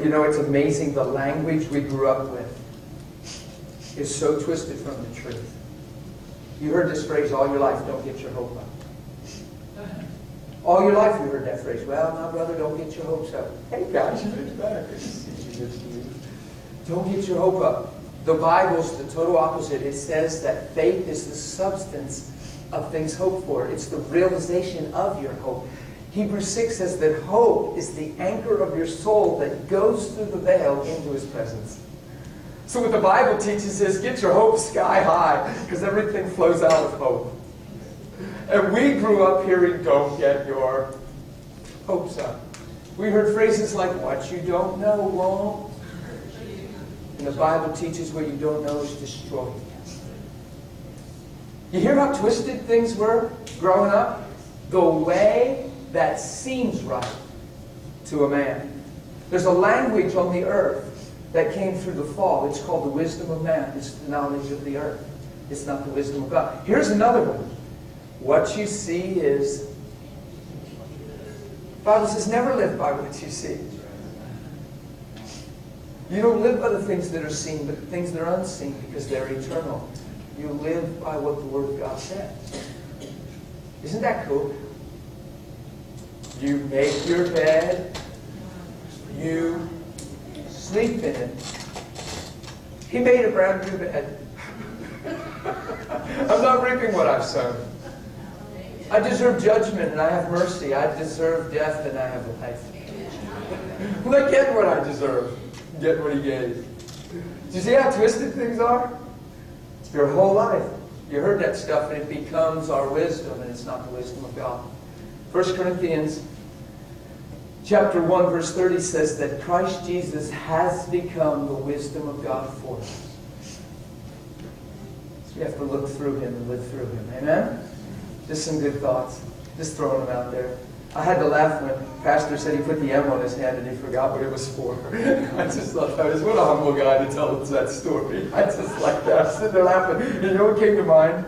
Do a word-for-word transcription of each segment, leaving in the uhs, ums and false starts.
You know, it's amazing, the language we grew up with is so twisted from the truth. You heard this phrase all your life, don't get your hope up. All your life you heard that phrase, well, my brother, don't get your hopes up. Hey guys, it's better. Don't get your hope up. The Bible's the total opposite. It says that faith is the substance of things hoped for. It's the realization of your hope. Hebrews six says that hope is the anchor of your soul that goes through the veil into His presence. So what the Bible teaches is get your hope sky high, because everything flows out of hope. And we grew up hearing, don't get your hopes up. We heard phrases like, what you don't know won't. And the Bible teaches what you don't know is destroyed. You hear how twisted things were growing up? The way that seems right to a man. There's a language on the earth that came through the fall. It's called the wisdom of man. It's the knowledge of the earth. It's not the wisdom of God. Here's another one. What you see is... The Bible says never live by what you see. You don't live by the things that are seen, but the things that are unseen, because they're eternal. You live by what the Word of God says. Isn't that cool? You make your bed, you sleep in it. He made a brand new bed. I'm not reaping what I've sown. I deserve judgment and I have mercy. I deserve death and I have life. Look at what I deserve. Get what He gave. Do you see how twisted things are? Your whole life. You heard that stuff and it becomes our wisdom, and it's not the wisdom of God. First Corinthians chapter one verse thirty says that Christ Jesus has become the wisdom of God for us. So we have to look through Him and live through Him. Amen? Just some good thoughts. Just throwing them out there. I had to laugh when the pastor said he put the M on his hand and he forgot what it was for. I just thought that was, what a humble guy to tell us that story. I just like that. I was sitting there laughing. And you know what came to mind?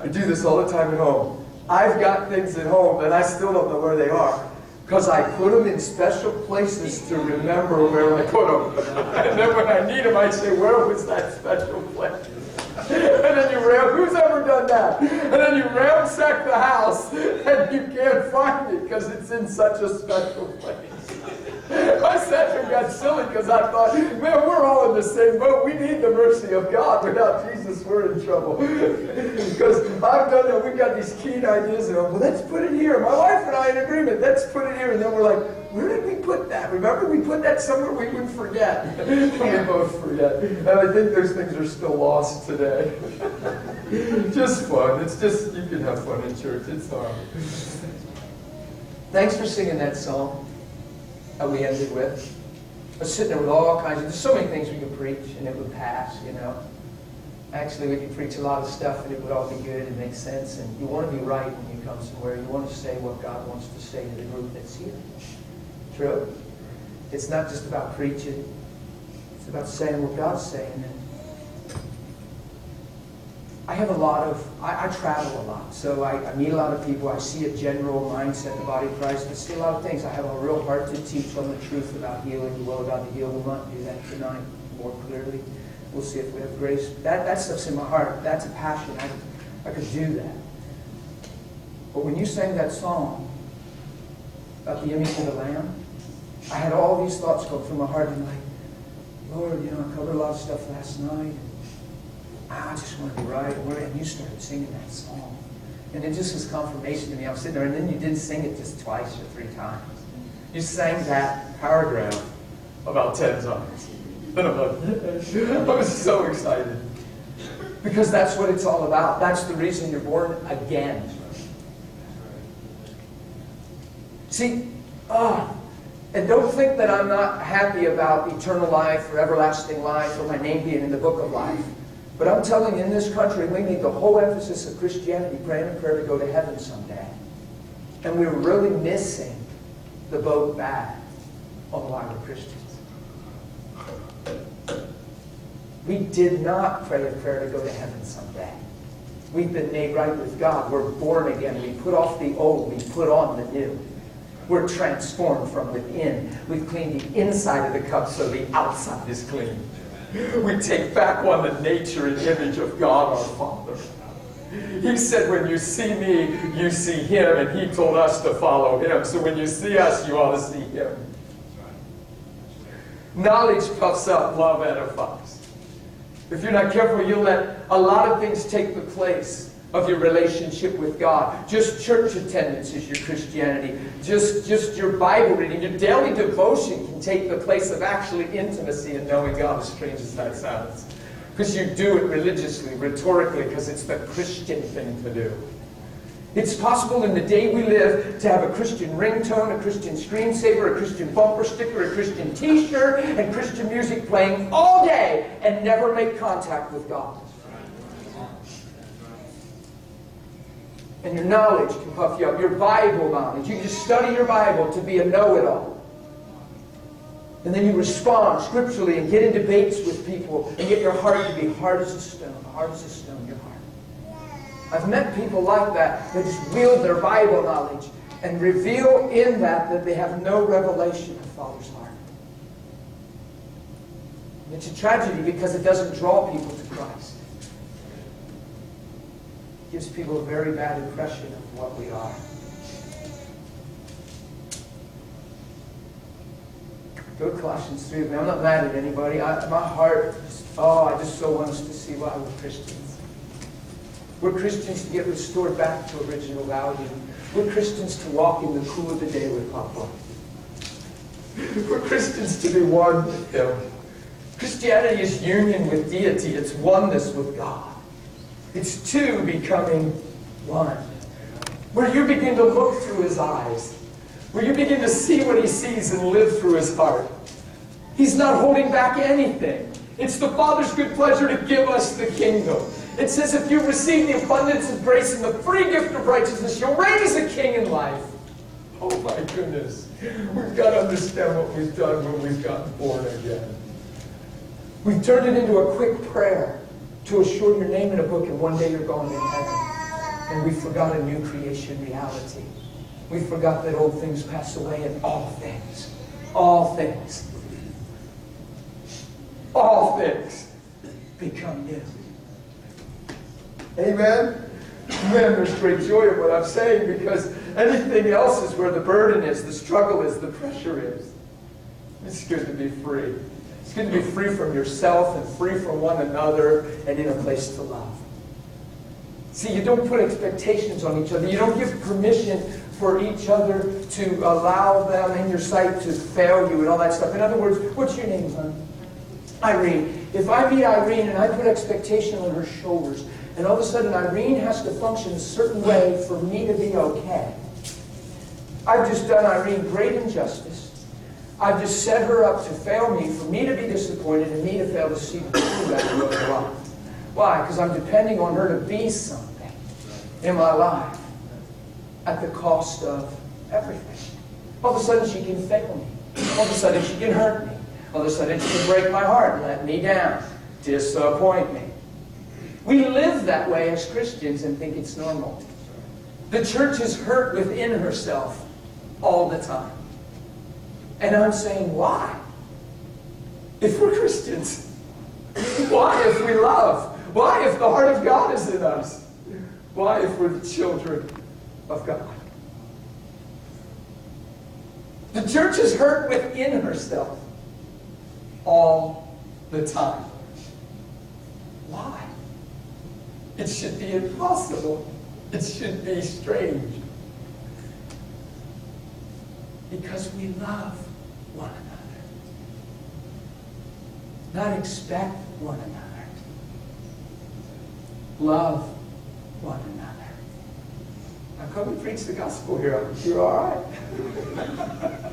I do this all the time at home. I've got things at home, and I still don't know where they are, because I put them in special places to remember where I put them. And then when I need them, I say, where was that special place? And then you ram, who's ever done that? And then you ramsack the house, and you can't find it, because it's in such a special place. I sat there and got silly, because I thought, man, we're all in the same boat. We need the mercy of God. Without Jesus, we're in trouble. Because I've done that. We've got these keen ideas, and I'm, well, let's put it here. My wife and I are in agreement. Let's put it here. And then we're like, where did we put that? Remember, we put that somewhere we would forget. We both forget. And I think those things are still lost today. Just fun. It's just, you can have fun in church. It's all right. Thanks for singing that song that we ended with. I was sitting there with all kinds of, there's so many things we could preach and it would pass, you know. Actually, we could preach a lot of stuff and it would all be good and make sense. And you want to be right when you come somewhere. You want to say what God wants to say to the group that's here. True? It's not just about preaching. It's about saying what God's saying. And I have a lot of, I, I travel a lot. So I, I meet a lot of people. I see a general mindset in the body of Christ. I see a lot of things. I have a real heart to teach on the truth about healing. The will of God to heal. We'll not do that tonight more clearly. We'll see if we have grace. That, that stuff's in my heart. That's a passion. I, I could do that. But when you sang that song about the image of the Lamb, I had all these thoughts go through my heart. And I'm like, Lord, you know, I covered a lot of stuff last night. And I just want to be right. And you started singing that song. And it just was confirmation to me. I was sitting there, and then you did sing it just twice or three times. You sang that paragraph about ten times. I was so excited. Because that's what it's all about. That's the reason you're born again. See, ah, and don't think that I'm not happy about eternal life or everlasting life or my name being in the book of life. But I'm telling you, in this country, we need the whole emphasis of Christianity, praying and prayer to go to heaven someday. And we're really missing the boat back on why we're Christians. We did not pray a prayer to go to heaven someday. We've been made right with God. We're born again. We put off the old. We put on the new. We're transformed from within. We clean the inside of the cup so the outside is clean. We take back on the nature and image of God our Father. He said, when you see me, you see him, and he told us to follow him. So when you see us, you ought to see him. Knowledge puffs up, love edifies. If you're not careful, you'll let a lot of things take the place of your relationship with God. Just church attendance is your Christianity. Just, just your Bible reading, your daily devotion can take the place of actually intimacy and knowing God, as strange as that sounds. Because you do it religiously, rhetorically, because it's the Christian thing to do. It's possible in the day we live to have a Christian ringtone, a Christian screensaver, a Christian bumper sticker, a Christian t-shirt, and Christian music playing all day and never make contact with God. And your knowledge can puff you up. Your Bible knowledge. You just study your Bible to be a know-it-all. And then you respond scripturally and get in debates with people and get your heart to be hard as a stone, hard as a stone, your heart. I've met people like that that just wield their Bible knowledge and reveal in that that they have no revelation of Father's heart. And it's a tragedy because it doesn't draw people to Christ. It gives people a very bad impression of what we are. Go to Colossians three with me. I'm not mad at anybody. I, my heart, just, oh, I just so want us to see why we're Christians. We're Christians to get restored back to original value. We're Christians to walk in the cool of the day with Papa. We're Christians to be one with Him. Christianity is union with deity. It's oneness with God. It's two becoming one. Where you begin to look through His eyes. Where you begin to see what He sees and live through His heart. He's not holding back anything. It's the Father's good pleasure to give us the kingdom. It says if you receive the abundance of grace and the free gift of righteousness, you'll reign as a king in life. Oh my goodness. We've got to understand what we've done when we've gotten born again. We've turned it into a quick prayer to assure your name in a book and one day you're going to heaven. And we forgot a new creation reality. We forgot that old things pass away and all things, all things, all things become new. Amen? Man, there's great joy in what I'm saying because anything else is where the burden is, the struggle is, the pressure is. It's good to be free. It's good to be free from yourself and free from one another and in a place to love. See, you don't put expectations on each other. You don't give permission for each other to allow them in your sight to fail you and all that stuff. In other words, what's your name, hon? Irene. If I meet Irene and I put expectation on her shoulders, and all of a sudden Irene has to function a certain way for me to be okay, I've just done Irene great injustice. I've just set her up to fail me, for me to be disappointed and me to fail to see through that in my life. Why? Because I'm depending on her to be something in my life at the cost of everything. All of a sudden she can fail me. All of a sudden she can hurt me. All of a sudden she can break my heart, let me down, disappoint me. We live that way as Christians and think it's normal. The church is hurt within herself all the time. And I'm saying, why? If we're Christians, why if we love? Why if the heart of God is in us? Why if we're the children of God? The church is hurt within herself all the time. Why? It should be impossible. It should be strange. Because we love one another. Not expect one another. Love one another. Now come and preach the gospel here. You're all right.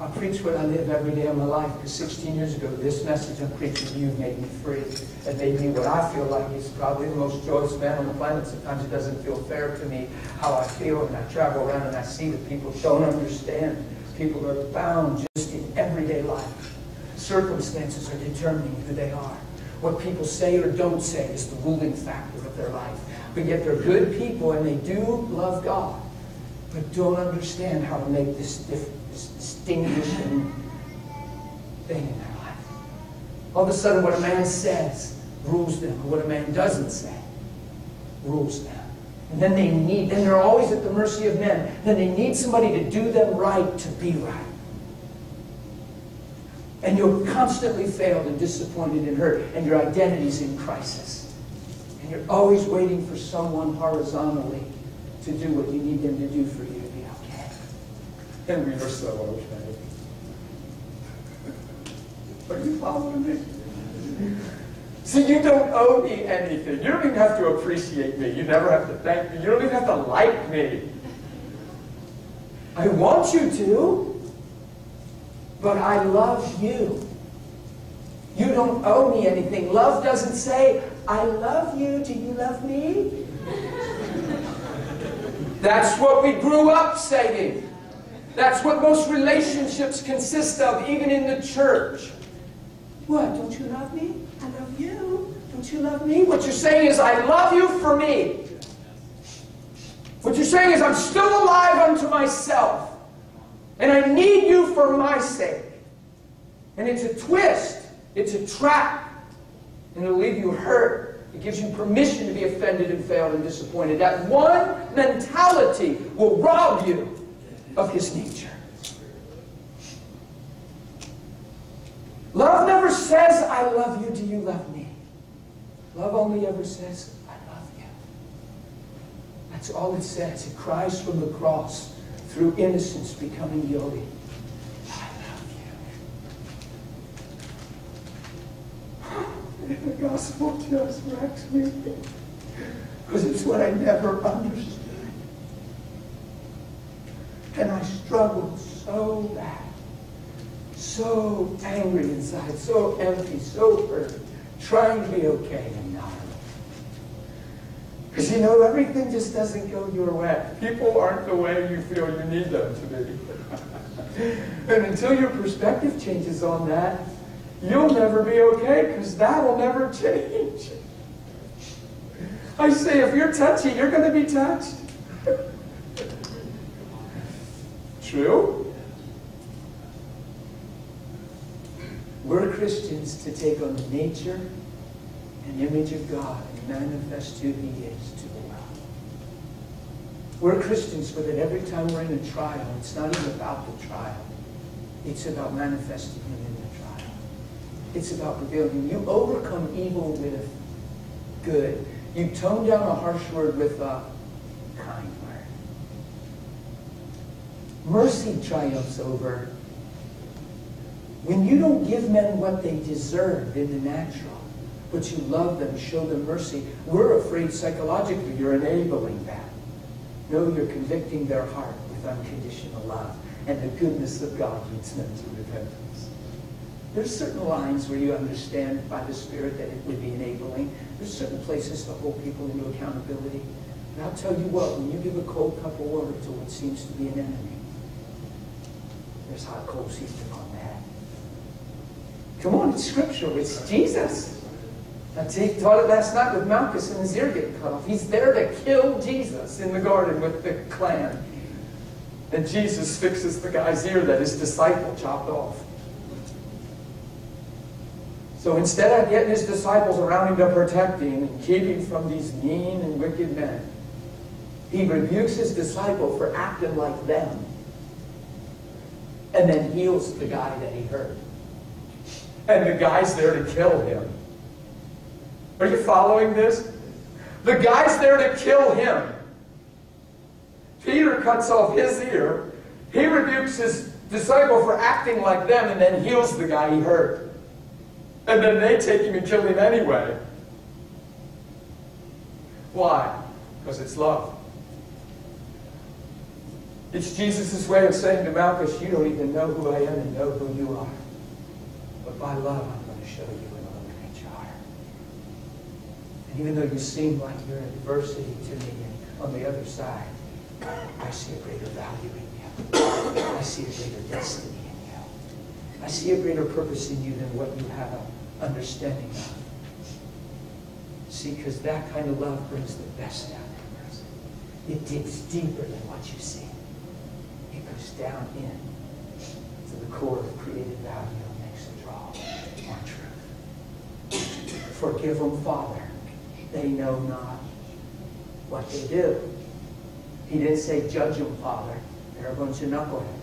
I preach what I live every day of my life. Because sixteen years ago, this message I'm preaching to you made me free. It made me what I feel like is probably the most joyous man on the planet. Sometimes it doesn't feel fair to me how I feel. And I travel around and I see that people don't understand. People are bound just in everyday life. Circumstances are determining who they are. What people say or don't say is the ruling factor of their life. But yet they're good people and they do love God. but don't understand how to make this, diff this distinguishing thing in their life. All of a sudden, what a man says rules them, and what a man doesn't say rules them. And then they need, then they're always at the mercy of men. Then they need somebody to do them right, to be right. And you're constantly failed and disappointed and hurt, and your identity's in crisis. And you're always waiting for someone horizontally to do what you need them to do for you to be okay. And reverse that one, which I did. Are you following me? See, you don't owe me anything. You don't even have to appreciate me. You never have to thank me. You don't even have to like me. I want you to, but I love you. You don't owe me anything. Love doesn't say, I love you. Do you love me? That's what we grew up saying. That's what most relationships consist of, even in the church. What, don't you love me? I love you. Don't you love me? What you're saying is, I love you for me. What you're saying is, I'm still alive unto myself. And I need you for my sake. And it's a twist. It's a trap. And it'll leave you hurt. It gives you permission to be offended and failed and disappointed. That one mentality will rob you of his nature. Love never says, I love you, do you love me? Love only ever says, I love you. That's all it says. It cries from the cross, through innocence becoming guilty. I love you. The gospel just wrecks me. Because it's what I never understood. And I struggled so bad. So angry inside, so empty, so hurt, trying to be okay and not. Because you know, everything just doesn't go your way. People aren't the way you feel you need them to be. And until your perspective changes on that, you'll never be okay, because that will never change. I say, if you're touchy, you're going to be touched. True? We're Christians to take on the nature and image of God and manifest who He is to the world. We're Christians so that every time we're in a trial, it's not even about the trial. It's about manifesting Him in the trial. It's about revealing. You overcome evil with good. You tone down a harsh word with a kind word. Mercy triumphs over. When you don't give men what they deserve in the natural, but you love them, show them mercy, we're afraid psychologically you're enabling that. No, you're convicting their heart with unconditional love, and the goodness of God leads them to repentance. There's certain lines where you understand by the Spirit that it would be enabling. There's certain places to hold people into accountability. And I'll tell you what, when you give a cold cup of water to what seems to be an enemy, there's hot cold season on that. Come on, it's Scripture. It's Jesus. That's he taught it last night with Malchus and his ear getting cut off. He's there to kill Jesus in the garden with the clan. And Jesus fixes the guy's ear that his disciple chopped off. So instead of getting his disciples around him to protect him and keep him from these mean and wicked men, he rebukes his disciple for acting like them and then heals the guy that he hurt. And the guy's there to kill him. Are you following this? The guy's there to kill him. Peter cuts off his ear. He rebukes his disciple for acting like them and then heals the guy he hurt. And then they take him and kill him anyway. Why? Because it's love. It's Jesus' way of saying to Malchus, you don't even know who I am and know who you are. But by love, I'm going to show you and illuminate your heart. And even though you seem like you're in adversity to me, and on the other side, I see a greater value in you. I see a greater destiny in you. I see a greater purpose in you than what you have an understanding of. See, because that kind of love brings the best out of a person. It digs deeper than what you see. It goes down in to the core of created value and makes a draw on truth. Forgive them, Father. They know not what they do. He didn't say, judge them, Father. They're a bunch of knuckleheads.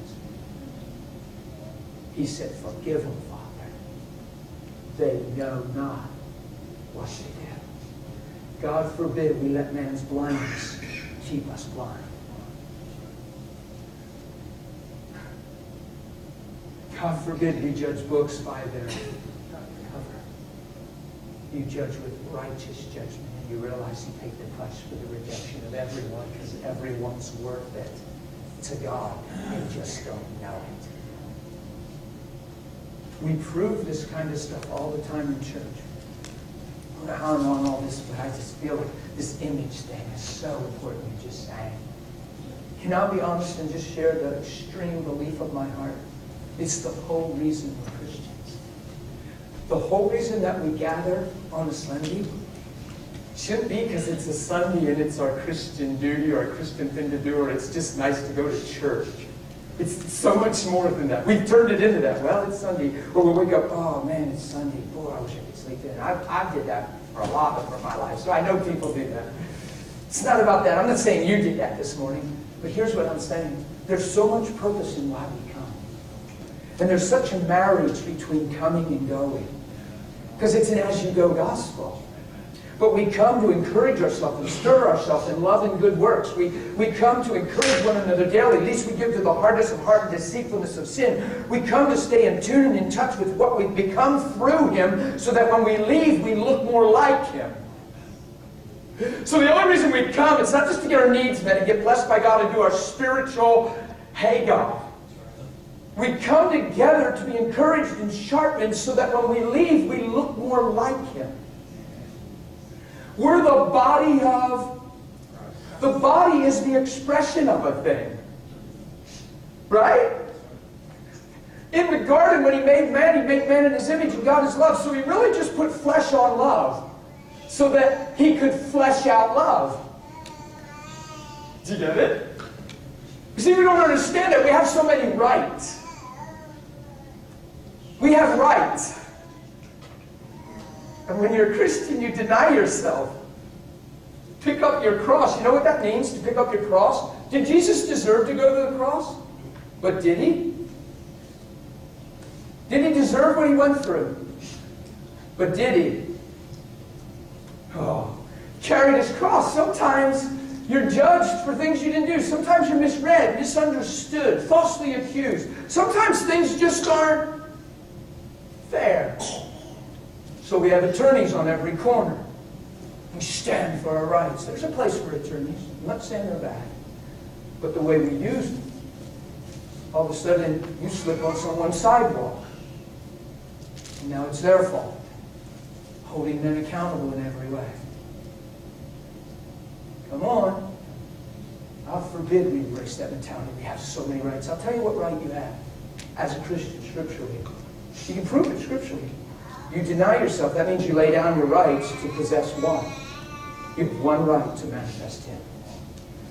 He said, forgive them, Father. They know not what they do. God forbid we let man's blindness keep us blind. God forbid we judge books by their cover. You judge with righteous judgment, and you realize you paid the price for the rejection of everyone because everyone's worth it to God. They just don't know it. We prove this kind of stuff all the time in church. I don't know on all this, but I just feel like this image thing is so important. You just sang. Can I be honest and just share the extreme belief of my heart? It's the whole reason we're Christians. The whole reason that we gather on a Sunday shouldn't be because it's a Sunday and it's our Christian duty or our Christian thing to do, or it's just nice to go to church. It's so much more than that. We've turned it into that. Well, it's Sunday. Or we wake up, oh man, it's Sunday. Boy, I wish I could sleep in. I've, I've did that for a lot of my life, so I know people do that. It's not about that. I'm not saying you did that this morning, but here's what I'm saying. There's so much purpose in why we come. And there's such a marriage between coming and going. Because it's an as-you-go gospel. But we come to encourage ourselves and stir ourselves in love and good works. We, we come to encourage one another daily. Least we give to the hardness of heart and deceitfulness of sin. We come to stay in tune and in touch with what we've become through Him, so that when we leave, we look more like Him. So the only reason we come, it's not just to get our needs met and get blessed by God and do our spiritual Hagar. We come together to be encouraged and sharpened so that when we leave, we look more like Him. We're the body of, the body is the expression of a thing, right? In the garden when He made man, He made man in His image and God is love. So He really just put flesh on love so that He could flesh out love. Do you get it? You see, we don't understand it. We have so many rights. We have rights. And when you're a Christian, you deny yourself. Pick up your cross. You know what that means, to pick up your cross? Did Jesus deserve to go to the cross? But did He? Did He deserve what He went through? But did He? Oh, carried His cross. Sometimes you're judged for things you didn't do. Sometimes you're misread, misunderstood, falsely accused. Sometimes things just aren't fair. So we have attorneys on every corner. We stand for our rights. There's a place for attorneys. I'm not saying they're bad. But the way we use them, all of a sudden you slip on someone's sidewalk. And now it's their fault. Holding them accountable in every way. Come on. I forbid we embrace that mentality. We have so many rights. I'll tell you what right you have as a Christian scripturally. You can prove it scripturally. You deny yourself. That means you lay down your rights to possess one. You have one right to manifest Him.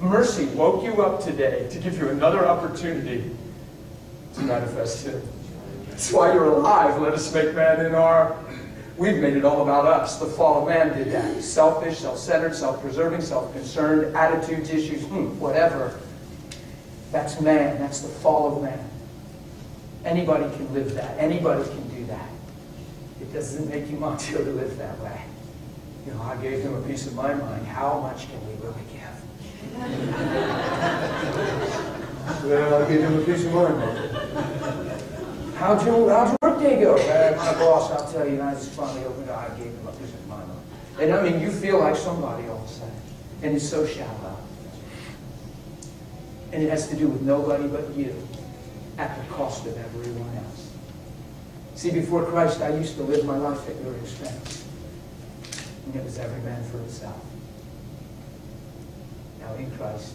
Mercy woke you up today to give you another opportunity to manifest Him. That's why you're alive. Let us make man in our... We've made it all about us. The fall of man did that. Selfish, self-centered, self-preserving, self-concerned, attitudes, issues, hmm, whatever. That's man. That's the fall of man. Anybody can live that. Anybody can do that. It doesn't make you much to live that way. You know, I gave Him a piece of my mind. How much can we really give? Well, I gave Him a piece of my mind. How'd your, how'd your work day go? Uh, my boss, I'll tell you, and I just finally opened up. I gave Him a piece of my mind. And I mean, you feel like somebody all of a sudden. And it's so shallow. And it has to do with nobody but you at the cost of everyone else. See, before Christ, I used to live my life at your expense. And it was every man for himself. Now in Christ,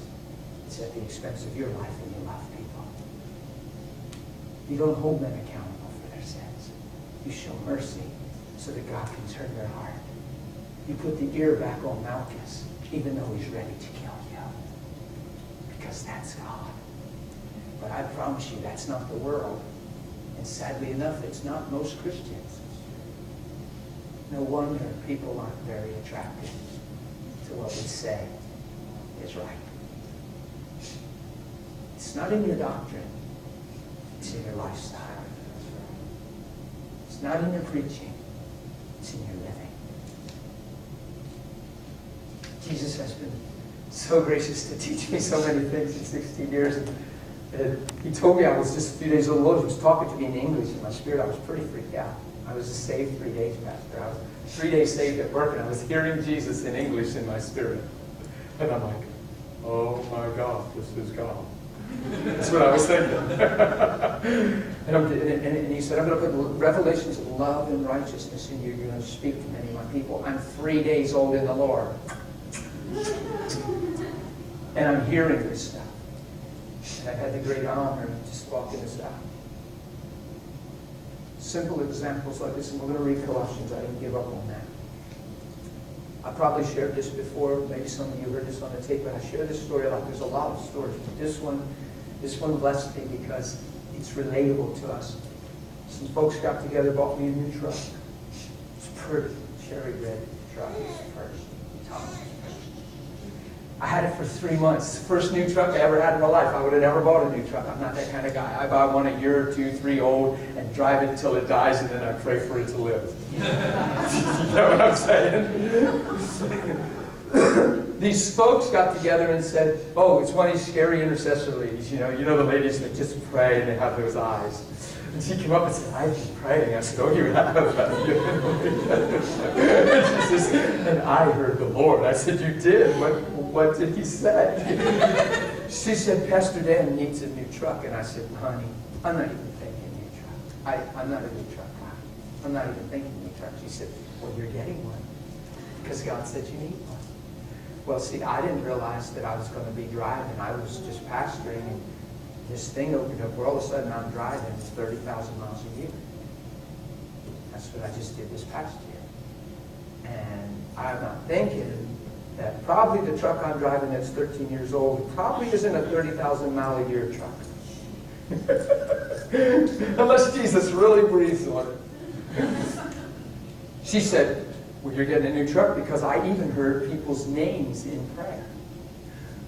it's at the expense of your life and you love people. You don't hold them accountable for their sins. You show mercy so that God can turn their heart. You put the ear back on Malchus, even though he's ready to kill you. because that's God. But I promise you, that's not the world. And sadly enough, it's not most Christians. No wonder people aren't very attracted to what we say is right. It's not in your doctrine. It's in your lifestyle. It's not in your preaching. It's in your living. Jesus has been so gracious to teach me so many things in sixteen years. And, and he told me, I was just a few days old, he was talking to me in English in my spirit. I was pretty freaked out. I was saved three days, Pastor. I was three days saved at work, and I was hearing Jesus in English in my spirit. And I'm like, oh my God, this is God. That's what I was thinking. and, and, and, and he said, I'm going to put revelations of love and righteousness in you. You're going to speak to many of my people. I'm three days old in the Lord. And I'm hearing this stuff. And I've had the great honor of just walking this out. Simple examples like this, and we're going to read Colossians. I didn't give up on that. I probably shared this before. Maybe some of you heard this on the tape, but I share this story like there's a lot of stories. But this one, this one blessed me because it's relatable to us. Some folks got together, bought me a new truck. It's pretty, cherry red truck. First, Thomas. I had it for three months. First new truck I ever had in my life. I would have never bought a new truck. I'm not that kind of guy. I buy one a year or two, three old, and drive it until it dies, and then I pray for it to live. You know what I'm saying? These folks got together and said, oh, it's one of these scary intercessor ladies. You know, you know the ladies that just pray and they have those eyes. And she came up and said, I've been praying. I said, oh, you have. And she says, and I heard the Lord. I said, you did? What, what did he say? She said, Pastor Dan needs a new truck. And I said, honey, I'm not even thinking new truck. I, I'm not a new truck guy. I'm not even thinking new truck. She said, well, you're getting one. Because God said you need one. Well, see, I didn't realize that I was going to be driving. I was just pastoring. And this thing opened up where all of a sudden I'm driving thirty thousand miles a year. That's what I just did this past year. And I'm not thinking that probably the truck I'm driving that's thirteen years old probably isn't a thirty thousand mile a year truck. Unless Jesus really breathes on it. She said, well, you're getting a new truck because I even heard people's names in prayer.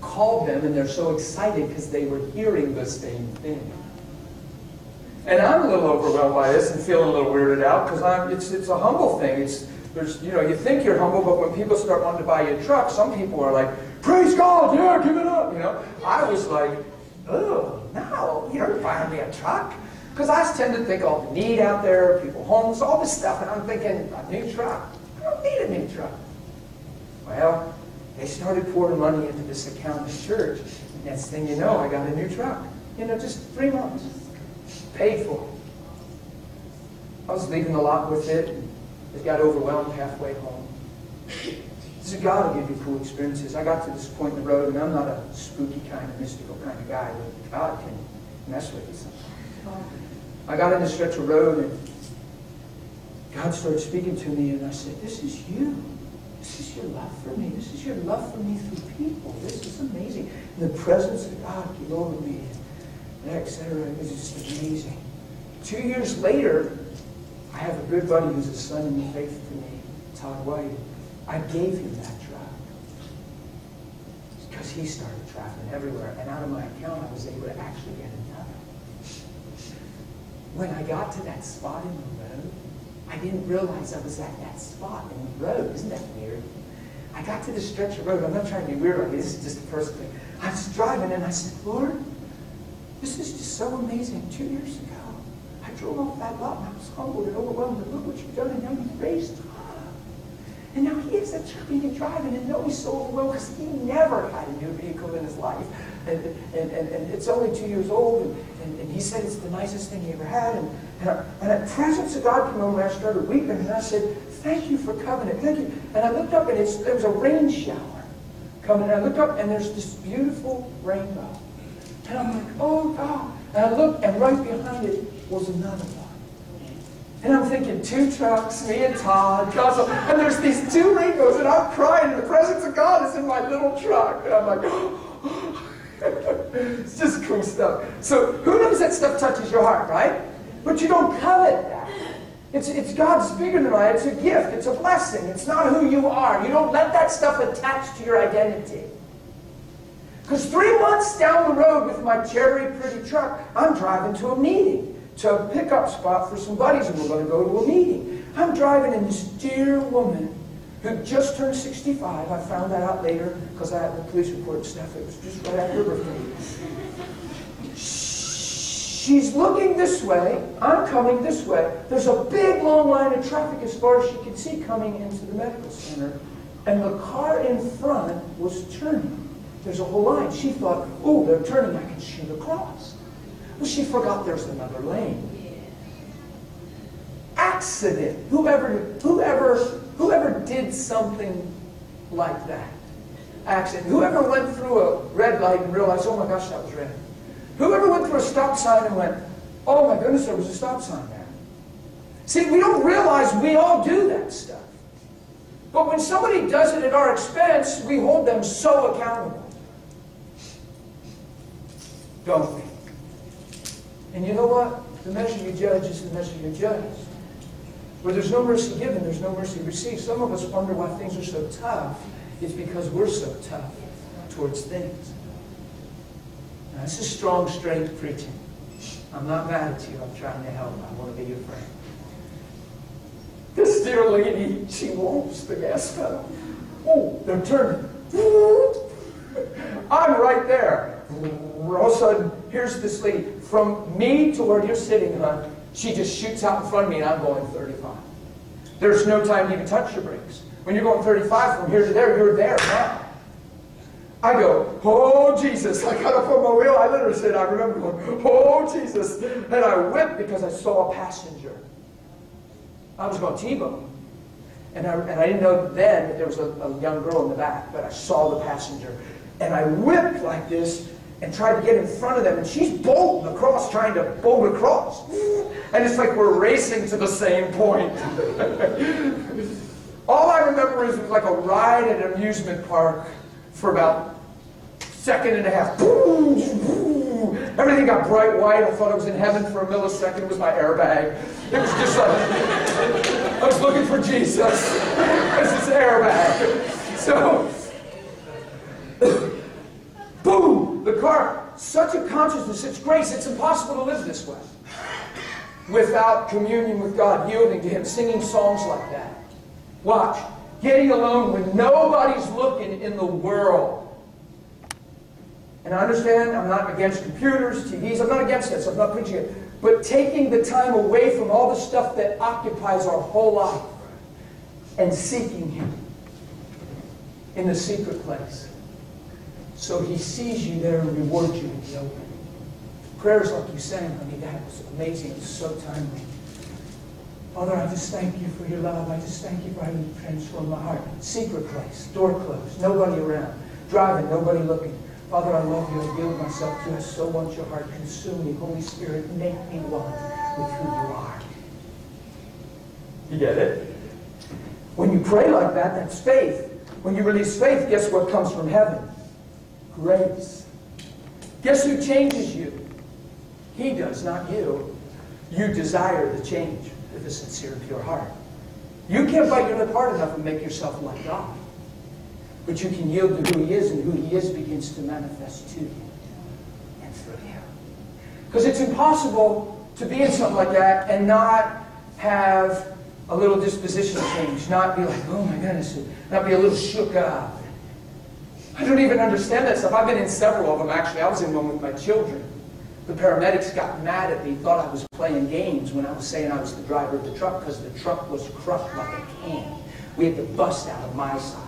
Called them, and they're so excited because they were hearing the same thing. And I'm a little overwhelmed by this and feeling a little weirded out because I'm it's it's a humble thing. It's there's you know, you think you're humble, but when people start wanting to buy you a truck, some people are like, praise God, yeah, give it up, you know. I was like, oh no, you're buying me a truck. Because I tend to think all the need out there, people homeless, all this stuff, and I'm thinking, a new truck. I don't need a new truck. Well, they started pouring money into this account of the church. And next thing you know, I got a new truck. You know, just three months. Paid for it. I was leaving the lot with it. And it got overwhelmed halfway home. So God will give you cool experiences. I got to this point in the road, and I'm not a spooky kind of mystical kind of guy. But God can mess with you sometimes. I got in the stretch of road, and God started speaking to me, and I said, this is you. This is your love for me. This is your love for me through people. This is amazing. And the presence of God came over me, and et cetera. It was just amazing. Two years later, I have a good buddy who's a son in the faith to me, Todd White. I gave him that truck because he started traveling everywhere. And out of my account, I was able to actually get another. When I got to that spot in the road, I didn't realize I was at that spot in the road. Isn't that weird? I got to this stretch of road. I'm not trying to be weird on you. This is just a personal thing. I was driving, and I said, Lord, this is just so amazing. Two years ago, I drove off that lot, and I was humbled and overwhelmed. And look what you've done, and now you've raised up. And now he is at church and driving, and now he's so overwhelmed because he never had a new vehicle in his life. And, and, and, and it's only two years old, and, and, and he said it's the nicest thing he ever had. And, And, I, and the presence of God came over, and I started weeping, and I said, thank you for covenant, thank you. And I looked up, and it's, there was a rain shower coming, and I looked up, and there's this beautiful rainbow. And I'm like, oh, God. And I looked, and right behind it was another one. And I'm thinking, two trucks, me and Todd, God's, and there's these two rainbows, and I'm crying, and the presence of God is in my little truck. And I'm like, oh. It's just cool stuff. So who knows that stuff touches your heart, right? But you don't covet that. It's, it's God's bigger than I. It's a gift. It's a blessing. It's not who you are. You don't let that stuff attach to your identity. Because three months down the road with my cherry pretty truck, I'm driving to a meeting, to a pickup spot for some buddies, and we're going to go to a meeting. I'm driving, and this dear woman who just turned sixty-five, I found that out later because I had the police report and stuff. It was just right after her birthday. She's looking this way, I'm coming this way. There's a big long line of traffic as far as she could see coming into the medical center, and the car in front was turning. There's a whole line. She thought, oh, they're turning, I can shoot across. Well, she forgot there's another lane. Accident. Whoever, whoever, whoever did something like that. Accident. Whoever went through a red light and realized, oh my gosh, that was red. Whoever went through a stop sign and went, oh my goodness, there was a stop sign there. See, we don't realize we all do that stuff. But when somebody does it at our expense, we hold them so accountable. Don't we? And you know what? The measure you judge is the measure you judge. Where there's no mercy given, there's no mercy received. Some of us wonder why things are so tough. It's because we're so tough towards things. Now, this is strong, straight preaching. I'm not mad at you. I'm trying to help. I want to be your friend. This dear lady, she whoops the gas pedal. Oh, they're turning. I'm right there. All of a sudden, here's this lady. From me to where you're sitting, hon, she just shoots out in front of me, and I'm going thirty-five. There's no time to even touch your brakes. When you're going thirty-five from here to there, you're there now. I go, oh, Jesus. I got up on my wheel. I literally said, I remember going, oh, Jesus. And I whipped because I saw a passenger. I was going to T-bone. And I, and I didn't know then that there was a, a young girl in the back, but I saw the passenger. And I whipped like this and tried to get in front of them. And she's bolting across, trying to bolt across. And it's like we're racing to the same point. All I remember is it was like a ride at an amusement park for about second and a half. Boom, boom. Everything got bright white. I thought I was in heaven for a millisecond. It was my airbag. It was just like, I was looking for Jesus. It's this airbag. So, boom, the car, such a consciousness, such grace, it's impossible to live this way without communion with God, yielding to Him, singing songs like that. Watch, getting alone when nobody's looking in the world. And I understand, I'm not against computers, T Vs, I'm not against this, I'm not preaching it. But taking the time away from all the stuff that occupies our whole life and seeking Him in the secret place. So He sees you there and rewards you in the open. Prayers like you sang, honey, that was amazing, it was so timely. Father, I just thank You for Your love. I just thank You for how You transformed my heart. Secret place, door closed, nobody around, driving, nobody looking. Father, I love You. I yield myself to You. I so want Your heart. Consume me. Holy Spirit, make me one with who You are. You get it? When you pray like that, that's faith. When you release faith, guess what comes from heaven? Grace. Guess who changes you? He does, not you. You desire the change with a sincere and pure heart. You can't bite your lip hard enough and make yourself like God. But you can yield to who He is, and who He is begins to manifest to you and through you. Because it's impossible to be in something like that and not have a little disposition change, not be like, oh my goodness, not be a little shook up. I don't even understand that stuff. I've been in several of them, actually. I was in one with my children. The paramedics got mad at me, thought I was playing games when I was saying I was the driver of the truck, because the truck was crushed like a can. We had to bust out of my side.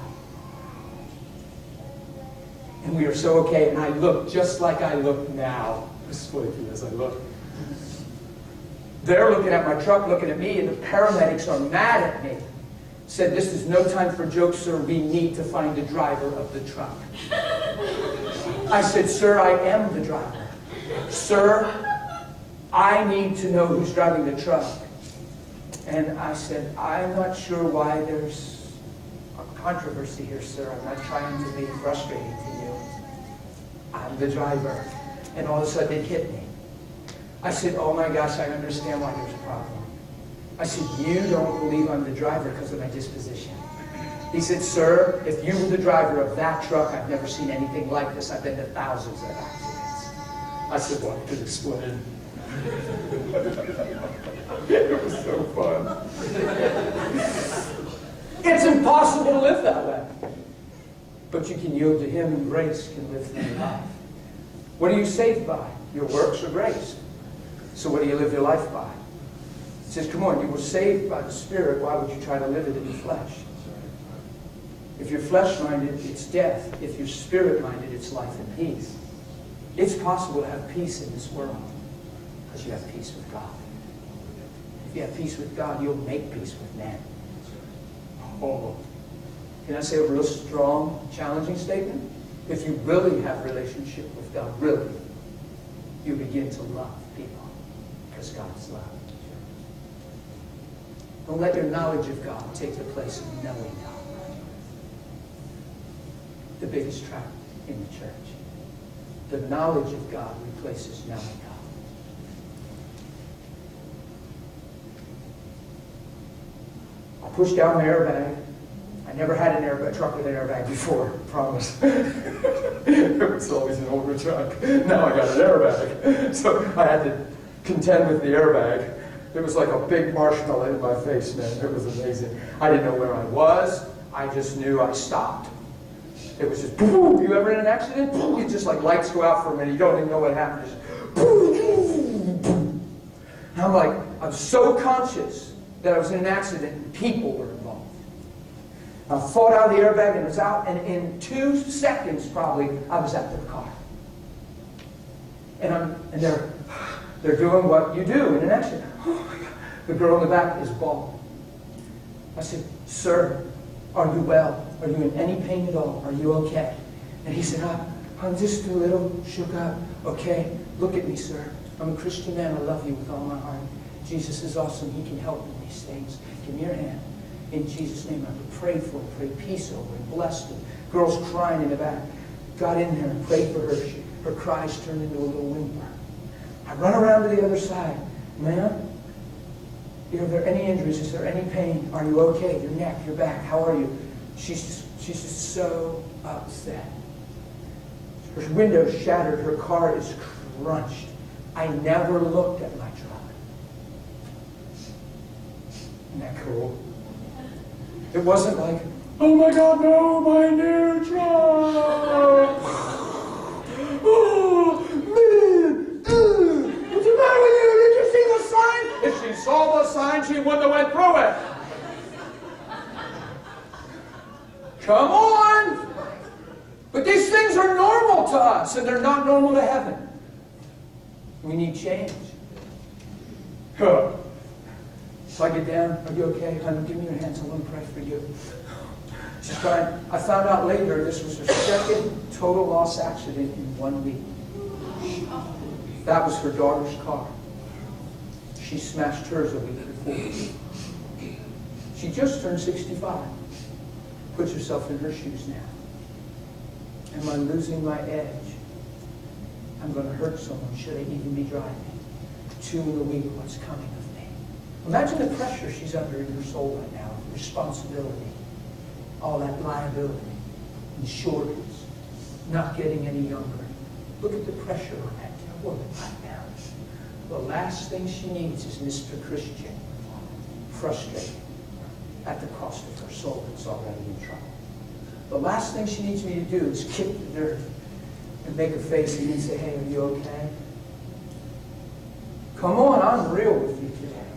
And we were so okay, and I looked just like I look now. This way as I look. They're looking at my truck, looking at me, and the paramedics are mad at me. Said, this is no time for jokes, sir. We need to find the driver of the truck. I said, sir, I am the driver. Sir, I need to know who's driving the truck. And I said, I'm not sure why there's a controversy here, sir. I'm not trying to be frustrating to you. I'm the driver. and all of a sudden it hit me. I said, oh my gosh, I understand why there's a problem. I said, you don't believe I'm the driver because of my disposition. He said, sir, if you were the driver of that truck, I've never seen anything like this. I've been to thousands of accidents. I said, well, I could explain. It was so fun. It's impossible to live that way. But you can yield to him, and grace can live through your life. What are you saved by? Your works or grace? So what do you live your life by? It says, come on, you were saved by the Spirit. Why would you try to live it in the flesh? If you're flesh-minded, it's death. If you're spirit-minded, it's life and peace. It's possible to have peace in this world because you have peace with God. If you have peace with God, you'll make peace with man. Oh, can I say a real strong, challenging statement? If you really have a relationship with God, really, you begin to love people because God's love. Don't let your knowledge of God take the place of knowing God. The biggest trap in the church. The knowledge of God replaces knowing God. I pushed down my airbag. I never had an airbag truck with an airbag before, I promise. It was always an older truck. Now I got an airbag. So I had to contend with the airbag. It was like a big marshmallow in my face, man. It was amazing. I didn't know where I was. I just knew I stopped. It was just, poof, you ever in an accident? Poof, it's just like lights go out for a minute. You don't even know what happened. Just, poof, poof. And I'm like, I'm so conscious that I was in an accident and people were involved. I fought out of the airbag and was out, and in two seconds probably, I was at the car. And I'm, and they're, they're doing what you do in an accident. Oh my God. The girl in the back is bald. I said, sir, are you well? Are you in any pain at all? Are you okay? And he said, oh, I'm just a little shook up. Okay, look at me, sir. I'm a Christian man. I love you with all my heart. Jesus is awesome. He can help in these things. Give me your hand. In Jesus' name, I prayed for him, prayed peace over him, blessed him. Girls crying in the back. Got in there and prayed for her. She, her cries turned into a little whimper. I run around to the other side. Ma'am, are there any injuries? Is there any pain? Are you okay? Your neck, your back, how are you? She's just, she's just so upset. Her window shattered. Her car is crunched. I never looked at my truck. Isn't that cool? It wasn't like, oh my God, no, my new truck. Oh, man. Oh, what's the matter with you? Did you see the sign? If she saw the sign, she wouldn't have went through it. Come on! But these things are normal to us, and they're not normal to heaven. We need change. Huh. So I get down. Are you okay, honey? Give me your hands. I want to pray for you. She's crying. I found out later this was her second total loss accident in one week. That was her daughter's car. She smashed hers a week before. She just turned sixty-five. Put yourself in her shoes now. Am I losing my edge? I'm going to hurt someone. Should I even be driving? Two in a week, what's coming of me? Imagine the pressure she's under in her soul right now. Responsibility. All that liability. Insurance. Not getting any younger. Look at the pressure on that dear woman right now. The last thing she needs is Mister Christian. Frustrated. At the cost of her soul that's already in trouble. The last thing she needs me to do is kick the dirt and make a face and say, hey, are you okay? Come on, I'm real with you today.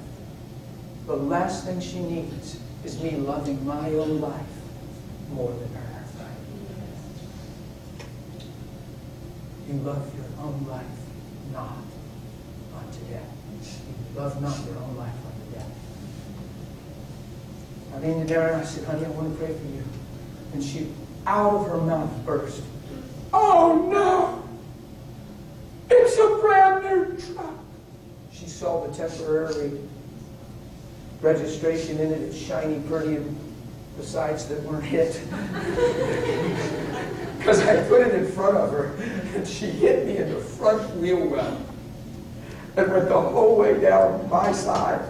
The last thing she needs is me loving my own life more than her. You love your own life not unto death. You love not your own life unto death. I leaned in there and I said, honey, I want to pray for you. And she, out of her mouth, burst. Oh, no! It's a brand new truck! She saw the temporary registration in it. It's shiny, pretty, and besides that weren't hit. because I put it in front of her, and she hit me in the front wheel well. And went the whole way down my side.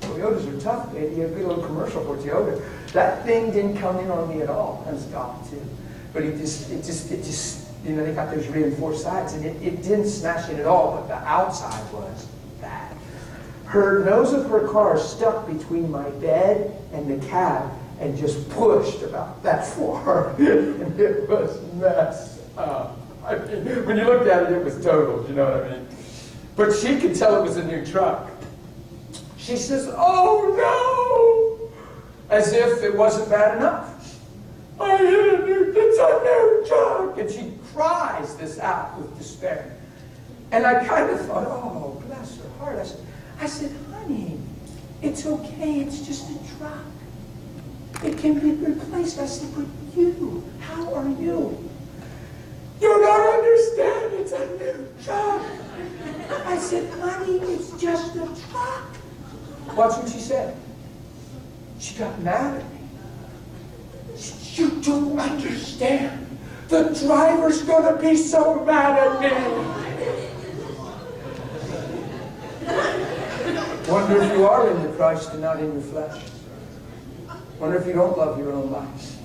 Toyotas are tough, baby. You have a good little commercial for Toyota. That thing didn't come in on me at all. I was stopped too. But it just, it just, it just, you know, they got those reinforced sides, and it, it didn't smash in at all, but the outside was bad. Her nose of her car stuck between my bed and the cab and just pushed about that far. And it was messed up. I mean, when you looked at it, it was totaled, you know what I mean? But she could tell it was a new truck. She says, "Oh no!" As if it wasn't bad enough. "I hit a new, it's a new truck!" And she cries this out with despair. And I kind of thought, oh, bless her heart. I said, I said, "Honey, it's okay, it's just a truck. It can be replaced." I said, "But you, how are you?" "You don't understand, it's a new truck." I said, "Honey, it's just a truck." Watch what she said. She got mad at me. She, "You don't understand. The driver's going to be so mad at me." Wonder if you are in the Christ and not in your flesh. Wonder if you don't love your own life.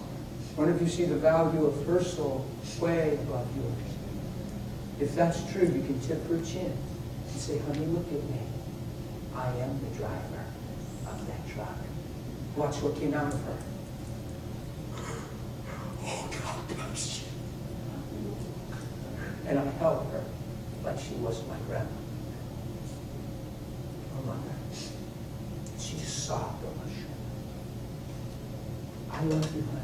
Wonder if you see the value of her soul way above yours. If that's true, you can tip her chin and say, "Honey, look at me. I am the driver of that truck. Watch what came out of her." "Oh, God bless you." And I held her like she was my grandma, my mother. And she just sobbed on my shoulder. "I love you, honey.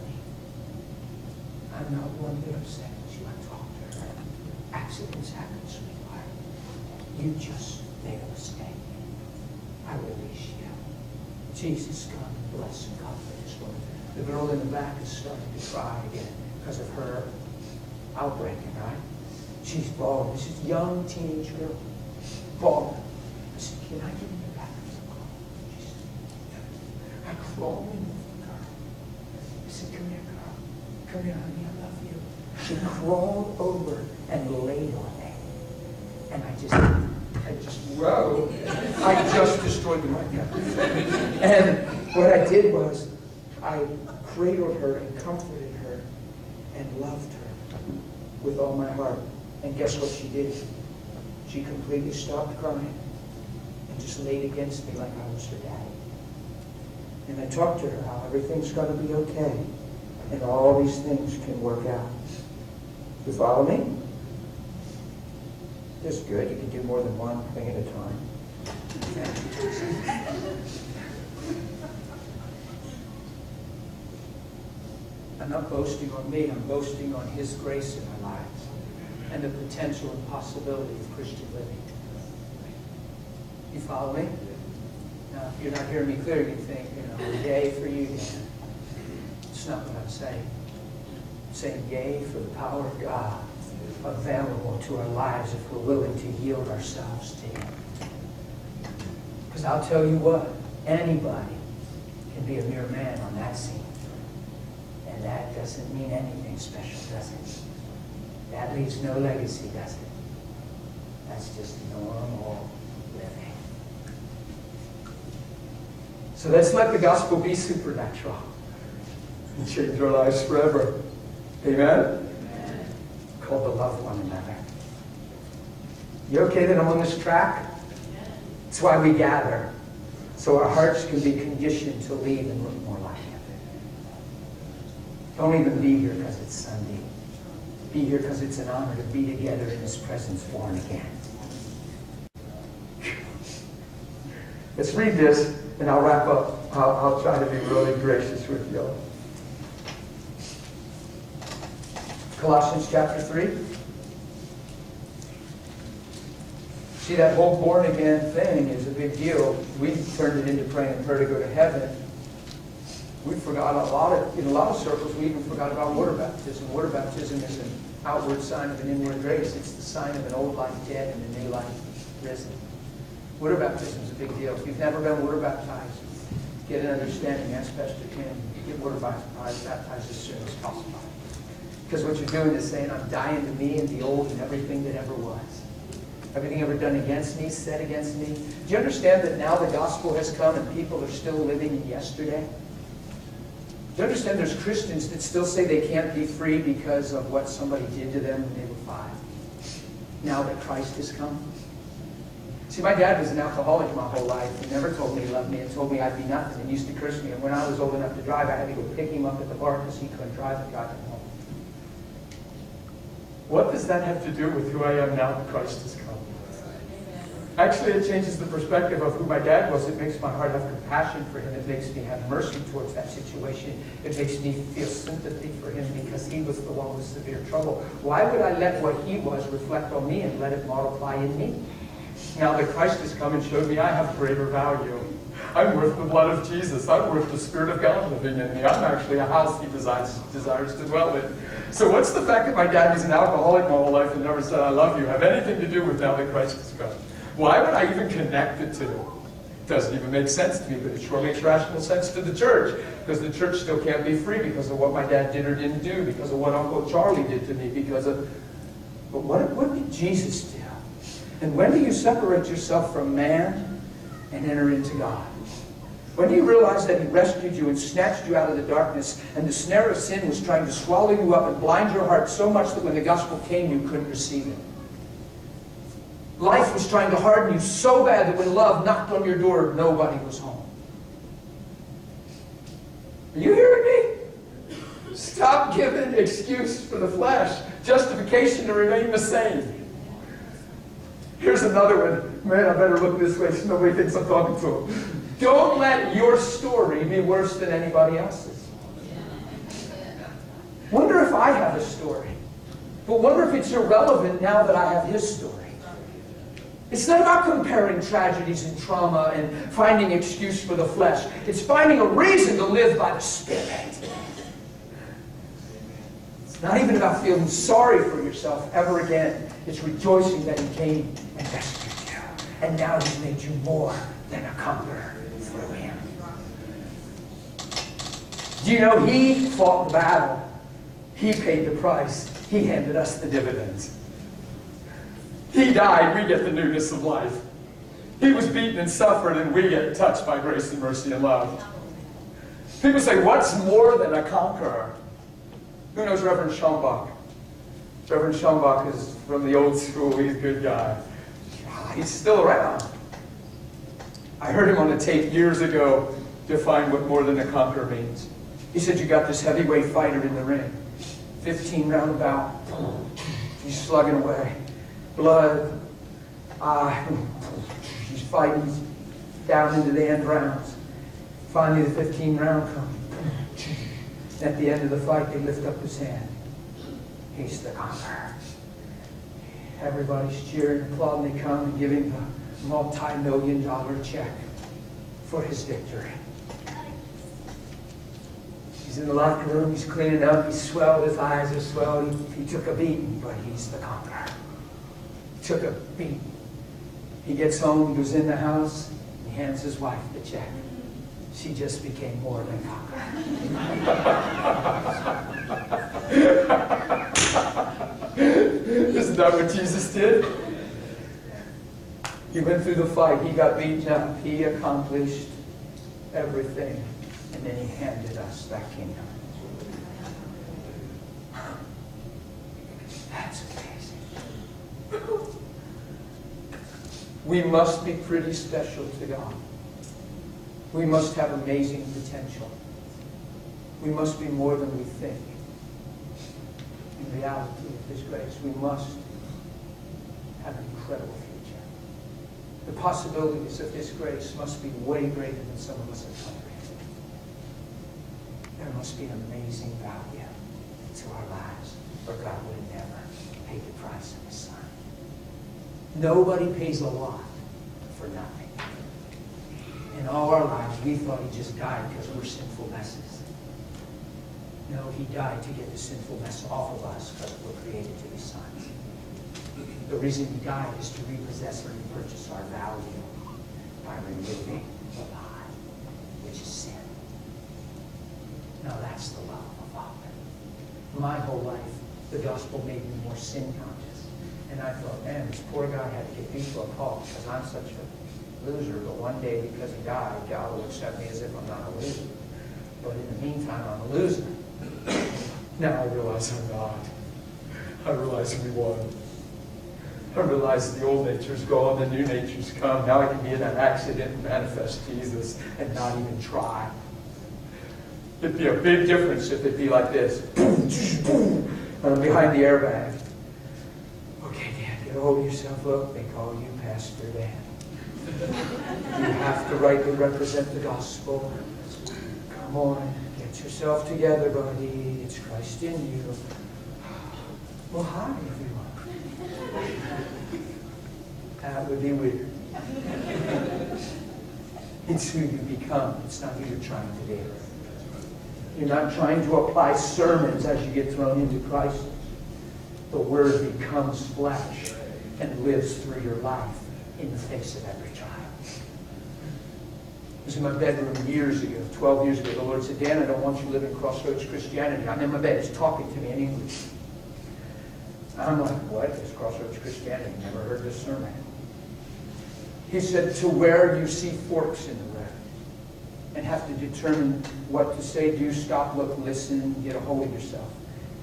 I'm not one bit upset with you. I talked to her. Accidents happen, sweetheart. You just made a mistake. I release you. Jesus, come and bless and comfort this woman." The girl in the back is starting to cry again because of her outbreak, right? She's bawling. This is a young teenage girl. Bawling. I said, "Can I get in the back of the car?" She said, "No." I crawled in with the girl. I said, "Come here, girl. Come here, honey. I love you." She crawled over and laid on me. And I just, I just, whoa. I just destroyed the microphone. And what I did was, I cradled her and comforted her and loved her with all my heart. And guess what she did? She completely stopped crying and just laid against me like I was her daddy. And I talked to her how everything's going to be okay and all these things can work out. You follow me? That's good. You can do more than one thing at a time. I'm not boasting on me. I'm boasting on His grace in our lives and the potential and possibility of Christian living. You follow me? Now, if you're not hearing me clearly, you think, you know, yay for you, Dan. It's not what I'm saying. I'm saying yay for the power of God available to our lives if we're willing to yield ourselves to Him. Because I'll tell you what, anybody can be a mere man on that scene. And that doesn't mean anything special, does it? That leaves no legacy, does it? That's just normal living. So let's let the gospel be supernatural and change our lives forever. Amen? Amen. Called to love one another. You okay that I'm on this track? That's why we gather, so our hearts can be conditioned to lead and look more like Him. Don't even be here because it's Sunday. Be here because it's an honor to be together in His presence, born again. Let's read this, and I'll wrap up. I'll, I'll try to be really gracious with you all. Colossians chapter three. See, that whole born-again thing is a big deal. We turned it into praying a prayer to go to heaven. We forgot a lot of, in a lot of circles, we even forgot about water baptism. Water baptism is an outward sign of an inward grace. It's the sign of an old life dead and a new life risen. Water baptism is a big deal. If you've never been water baptized, get an understanding. Ask Pastor Ken. Get water baptized as soon as possible. Because what you're doing is saying, I'm dying to me and the old and everything that ever was. Everything ever done against me, said against me. Do you understand that now the gospel has come and people are still living in yesterday? Do you understand there's Christians that still say they can't be free because of what somebody did to them when they were five? Now that Christ has come. See, my dad was an alcoholic my whole life. He never told me he loved me and told me I'd be nothing. He used to curse me. And when I was old enough to drive, I had to go pick him up at the bar because he couldn't drive and drive him home. What does that have to do with who I am now that Christ has come? Actually, it changes the perspective of who my dad was. It makes my heart have compassion for him. It makes me have mercy towards that situation. It makes me feel sympathy for him because he was the one with severe trouble. Why would I let what he was reflect on me and let it multiply in me? Now that Christ has come and showed me I have greater value. I'm worth the blood of Jesus. I'm worth the Spirit of God living in me. I'm actually a house he desires, desires to dwell in. So what's the fact that my dad was an alcoholic my whole life and never said I love you have anything to do with now that Christ has come? Why would I even connect it to it? It doesn't even make sense to me, but it sure makes rational sense to the church. Because the church still can't be free because of what my dad did or didn't do, because of what Uncle Charlie did to me, because of... But what, what did Jesus do? And when do you separate yourself from man and enter into God? When do you realize that he rescued you and snatched you out of the darkness and the snare of sin was trying to swallow you up and blind your heart so much that when the gospel came, you couldn't receive it? Life was trying to harden you so bad that when love knocked on your door, nobody was home. Are you hearing me? Stop giving excuse for the flesh. Justification to remain the same. Here's another one. Man, I better look this way so nobody thinks I'm talking to him. Don't let your story be worse than anybody else's. Wonder if I have a story. But wonder if it's irrelevant now that I have his story. It's not about comparing tragedies and trauma and finding excuse for the flesh. It's finding a reason to live by the Spirit. It's not even about feeling sorry for yourself ever again. It's rejoicing that he came and rescued you. And now he's made you more than a conqueror through him. Do you know he fought the battle? He paid the price. He handed us the dividends. He died. We get the newness of life. He was beaten and suffered, and we get touched by grace and mercy and love. People say, what's more than a conqueror? Who knows Reverend Schombach? Reverend Schombach is from the old school. He's a good guy. He's still around. I heard him on a tape years ago define what more than a conqueror means. He said, you got this heavyweight fighter in the ring. fifteen round bout. He's slugging away. Blood. Uh, he's fighting down into the end rounds. Finally, the fifteen round comes. At the end of the fight, they lift up his hand. He's the conqueror. Everybody's cheering and applauding. They come and give him a multi-million dollar check for his victory. He's in the locker room. He's cleaning up. He's swelled. His eyes are swelled. He, he took a beating, but he's the conqueror. He took a beating. He gets home. He goes in the house. He hands his wife the check. She just became more than conqueror. Isn't that what Jesus did? He went through the fight. He got beaten up. He accomplished everything. And then he handed us that kingdom. That's amazing. We must be pretty special to God. We must have amazing potential. We must be more than we think. In reality, of his grace, we must have an incredible future. The possibilities of his grace must be way greater than some of us have comprehended. There must be an amazing value to our lives, or God would never pay the price of his Son. Nobody pays a lot for nothing. In all our lives, we thought he just died because we're sinful messes. No, he died to get the sinful mess off of us because we're created to be sons. The reason he died is to repossess or repurchase our value by removing the lie, which is sin. Now that's the love of the Father. my whole life, the gospel made me more sin conscious. And I thought, man, this poor guy had to get people a call because I'm such a loser. But one day, because he died, God will accept me as if I'm not a loser. But in the meantime, I'm a loser. Now I realize I'm not. I realize we won. I realize the old nature's gone, the new nature's come. Now I can be in an accident and manifest Jesus and not even try. It'd be a big difference if it'd be like this. Boom, and I'm behind the airbag. Okay, Dad, get hold yourself up. They call you Pastor Dan. You have to rightly represent the gospel. Come on, get yourself together, buddy. It's Christ in you. Well, hi, everyone. That would be weird. It's who you become. It's not who you're trying to be. You're not trying to apply sermons as you get thrown into Christ. The Word becomes flesh and lives through your life in the face of every trial. I was in my bedroom years ago, twelve years ago. The Lord said, Dan, I don't want you living crossroads Christianity. I'm in my bed. It's talking to me in English. I'm like, what is Crossroads Christianity? Never heard this sermon. He said, to where you see forks in the road and have to determine what to say, do, stop, look, listen, get a hold of yourself.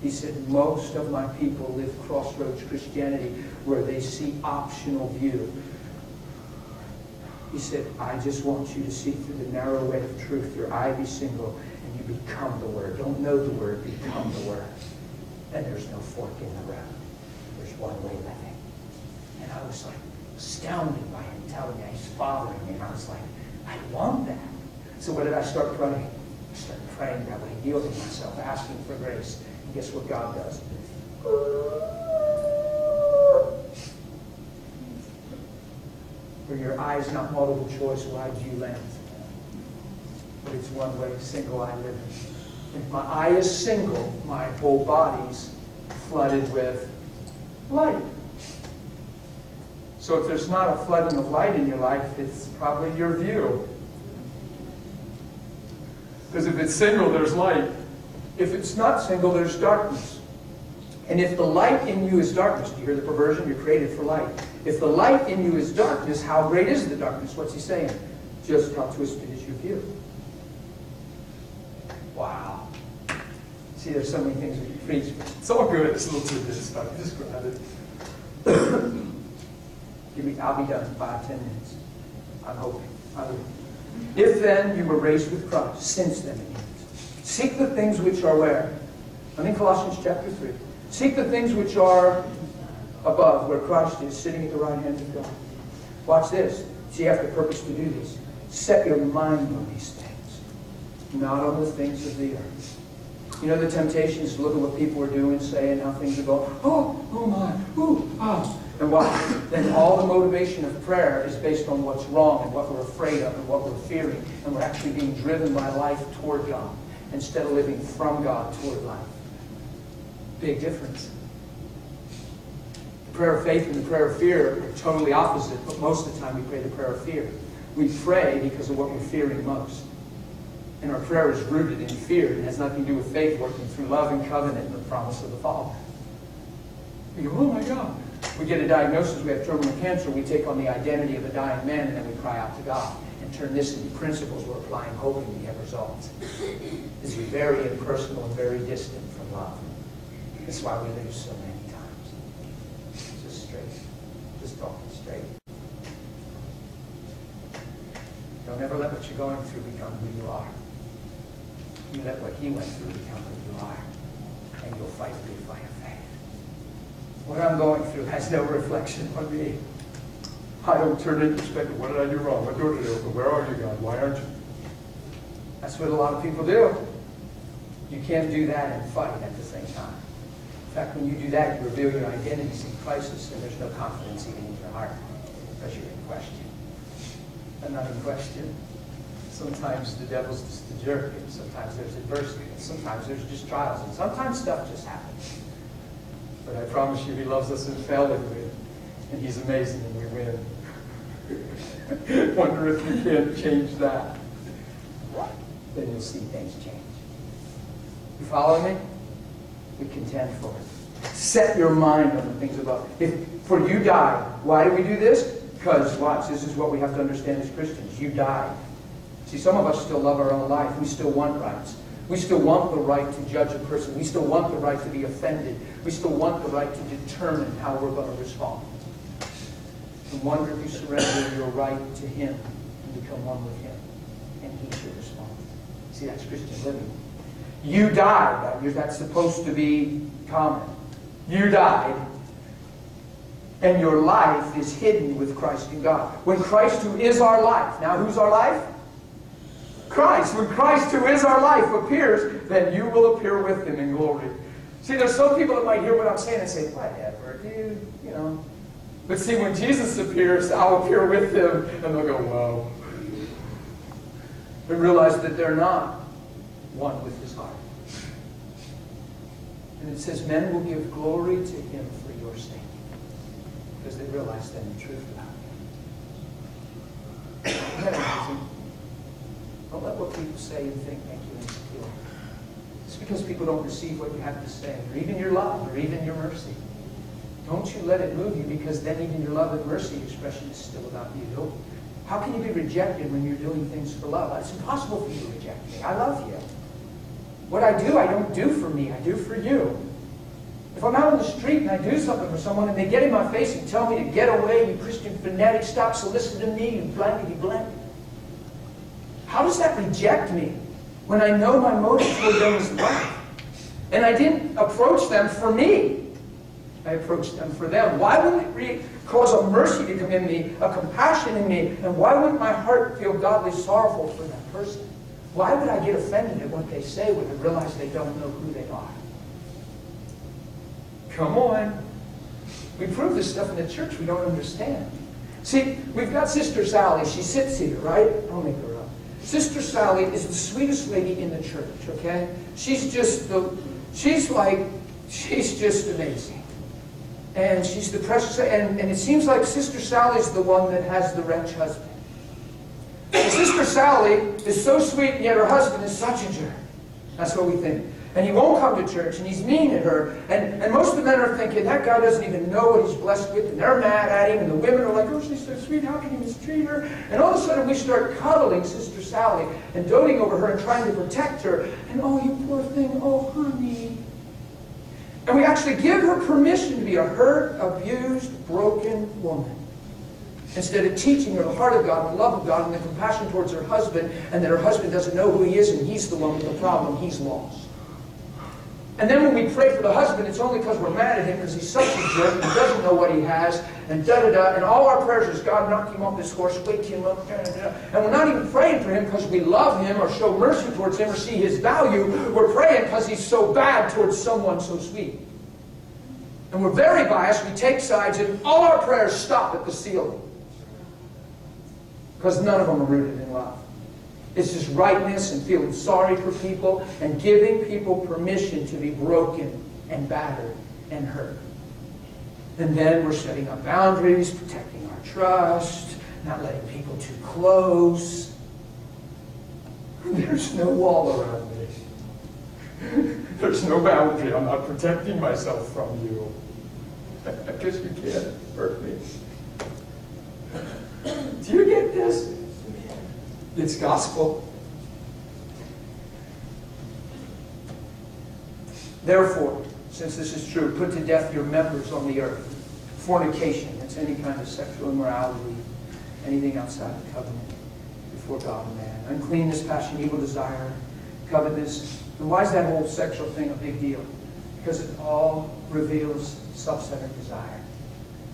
He said, most of my people live Crossroads Christianity where they see optional view. He said, I just want you to see through the narrow way of truth, your eye be single, and you become the Word. Don't know the Word, become the Word. And there's no fork in the road. There's one way living. And I was like astounded by him telling me. He's following me. And I was like, I want that. So what did I start praying? I started praying that way, yielding myself, asking for grace. And guess what God does? Where your eye is not multiple choice, wide view lens. But it's one way, single eye living. If my eye is single, my whole body's flooded with light. So if there's not a flooding of light in your life, it's probably your view. Because if it's single, there's light. If it's not single, there's darkness. And if the light in you is darkness, do you hear the perversion? You're created for light. If the light in you is darkness, how great is the darkness? What's he saying? Just how twisted is your view. Wow. See, there's so many things we can preach. It's all good. It's a little too this stuff. Just grab it. Give me, I'll be done in five, ten minutes. I'm hoping. I will. If then you were raised with Christ, since then it means. Seek the things which are where? I'm in Colossians chapter three. Seek the things which are above, where Christ is sitting at the right hand of God. Watch this. See, you have the purpose to do this. Set your mind on these things. Not on the things of the earth. You know, the temptation is to look at what people are doing, saying how things are going. Oh, oh my, ooh, ah. And why? Then all the motivation of prayer is based on what's wrong and what we're afraid of and what we're fearing. And we're actually being driven by life toward God instead of living from God toward life. Big difference. The prayer of faith and the prayer of fear are totally opposite, but most of the time we pray the prayer of fear. We pray because of what we're fearing most. And our prayer is rooted in fear and has nothing to do with faith working through love and covenant and the promise of the Father. We go, oh my God. We get a diagnosis, we have terminal cancer, we take on the identity of a dying man, and then we cry out to God and turn this into principles we're applying, hoping we have results. It's very impersonal and very distant from love. That's why we lose so many times. Just straight. Just talking straight. Don't ever let what you're going through become who you are. You let what he went through become who you are, and you'll fight the good fight of faith. What I'm going through has no reflection on me. I don't turn introspective. What did I do wrong? What did I do? But where are you, God? Why aren't you? That's what a lot of people do. You can't do that and fight at the same time. In fact, when you do that, you reveal your identities in crisis, and there's no confidence even in your heart because you're in question. Another question. Sometimes the devil's just a jerk, and sometimes there's adversity, and sometimes there's just trials, and sometimes stuff just happens. But I promise you, he loves us in failing with, and he's amazing, and we win. Wonder if you can't change that. Then you'll see things change. You follow me? to contend for it. Set your mind on the things above. If for you die, why do we do this? Because, watch, this is what we have to understand as Christians. You die. See, some of us still love our own life. We still want rights. We still want the right to judge a person. We still want the right to be offended. We still want the right to determine how we're going to respond. And wonder if you surrender your right to Him and become one with Him. And He should respond. See, that's Christian living. You died. That's supposed to be common. You died. And your life is hidden with Christ in God. When Christ, who is our life. Now, who's our life? Christ. When Christ, who is our life, appears, then you will appear with Him in glory. See, there's some people that might hear what I'm saying and say, whatever, dude, you know. But see, when Jesus appears, I'll appear with Him, and they'll go, whoa. They realize that they're not one with His heart. And it says, men will give glory to Him for your sake. Because they realize then the truth about Him. Isn't that amazing? Don't let what people say and think make you insecure. It's because people don't receive what you have to say, or even your love, or even your mercy. Don't you let it move you, because then even your love and mercy expression is still about you. How can you be rejected when you're doing things for love? It's impossible for you to reject me. I love you. What I do, I don't do for me. I do for you. If I'm out on the street and I do something for someone and they get in my face and tell me to get away, you Christian fanatic, stop soliciting me, you blankety-blank. How does that reject me when I know my motive for them is love? And I didn't approach them for me. I approached them for them. Why wouldn't it cause a mercy to come in me, a compassion in me? And why wouldn't my heart feel godly sorrowful for that person? Why would I get offended at what they say when I realize they don't know who they are? Come on. We prove this stuff in the church we don't understand. See, we've got Sister Sally. She sits here, right? I'll make her up. Sister Sally is the sweetest lady in the church, okay? She's just the, she's like, she's just amazing. And she's the precious, and, and it seems like Sister Sally's the one that has the wretched husband. And Sister Sally is so sweet, and yet her husband is such a jerk. That's what we think. And he won't come to church, and he's mean at her. And, and most of the men are thinking, that guy doesn't even know what he's blessed with, and they're mad at him. And the women are like, oh, she's so sweet, how can you mistreat her? And all of a sudden, we start cuddling Sister Sally and doting over her and trying to protect her. And, oh, you poor thing, oh, honey. And we actually give her permission to be a hurt, abused, broken woman. Instead of teaching her the heart of God, the love of God, and the compassion towards her husband, and that her husband doesn't know who he is, and he's the one with the problem, he's lost. And then when we pray for the husband, it's only because we're mad at him because he's such a jerk and doesn't know what he has, and da-da-da, and all our prayers is, God, knock him off this horse, wake him up, da-da-da. And we're not even praying for him because we love him or show mercy towards him or see his value. We're praying because he's so bad towards someone so sweet. And we're very biased. We take sides, and all our prayers stop at the ceiling. Because none of them are rooted in love. It's just rightness and feeling sorry for people and giving people permission to be broken and battered and hurt. And then we're setting up boundaries, protecting our trust, not letting people too close. There's no wall around me. There's no boundary. I'm not protecting myself from you. I guess you can't hurt me. Do you get this? It's gospel. Therefore, since this is true, put to death your members on the earth. Fornication, that's any kind of sexual immorality, anything outside the covenant before God and man. Uncleanness, passion, evil desire, covetousness. And why is that whole sexual thing a big deal? Because it all reveals self-centered desire.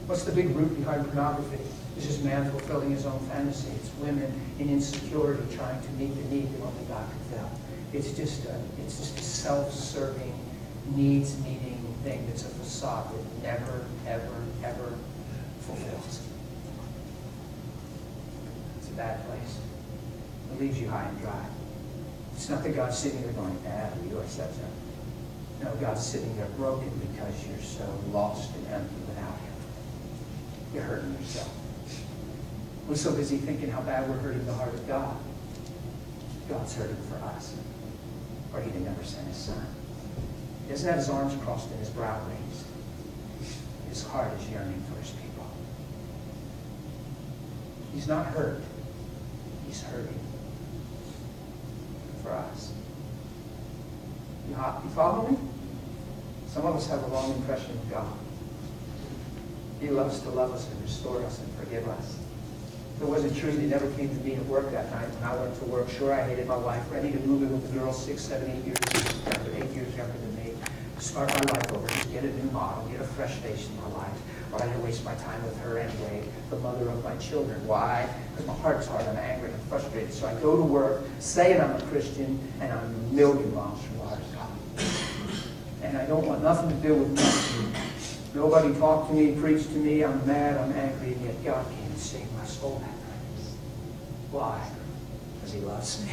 What's the big root behind pornography? It's just man fulfilling his own fantasy. It's women in insecurity trying to meet the need that only God can fill. It's just a, it's just a self-serving, needs-meeting thing that's a facade that never, ever, ever fulfills. It's a bad place. It leaves you high and dry. It's not that God's sitting there going, ah, we do ourselves up. No, God's sitting there broken because you're so lost and empty without Him. You're hurting yourself. We're so busy thinking how bad we're hurting the heart of God. God's hurting for us, or He'd have never sent His Son. He doesn't have his arms crossed and his brow raised. His heart is yearning for his people. He's not hurt. He's hurting for us. You, you follow me? Some of us have a wrong impression of God. He loves to love us and restore us and forgive us. If it wasn't true, he never came to me at work that night when I went to work. Sure, I hated my wife, ready to move in with a girl six, seven, eight years younger, eight years younger than me, start my life over, get a new model, get a fresh face in my life. Or I didn't waste my time with her anyway, the mother of my children. Why? Because my heart's hard, I'm angry, I'm frustrated. So I go to work, saying I'm a Christian, and I'm a million miles from God. And I don't want nothing to do with nothing. Nobody talked to me, preached to me, I'm mad, I'm angry, and yet God came and saved my soul that night. Why? Because he loves me.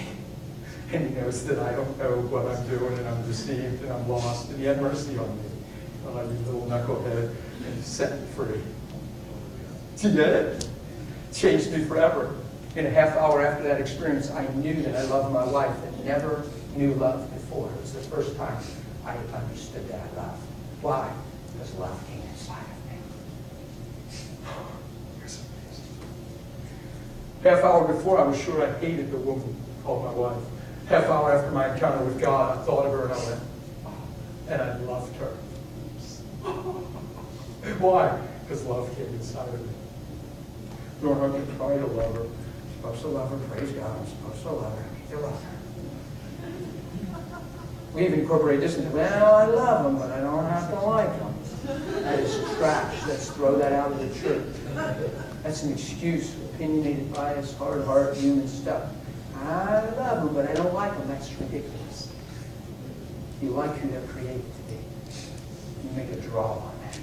And he knows that I don't know what I'm doing, and I'm deceived, and I'm lost, and he had mercy on me. Oh, you little knucklehead, and set me free. He did it. Changed me forever. In a half hour after that experience, I knew that I loved my wife and never knew love before. It was the first time I understood that I loved. Why? Because love came inside of me. Half hour before, I was sure I hated the woman called my wife. Half hour after my encounter with God, I thought of her and I went, oh, and I loved her. Why? Because love came inside of me. Nor I can try to love her. I'm supposed to love her. Praise God. I'm supposed to love her. I need to love her. We even incorporate this into, well, I love them, but I don't have to like them. That is trash. Let's throw that out of the church. That's an excuse for opinionated, biased, hard-hearted, human stuff. I love them, but I don't like them. That's ridiculous. You like who they're created to be. You make a draw on that.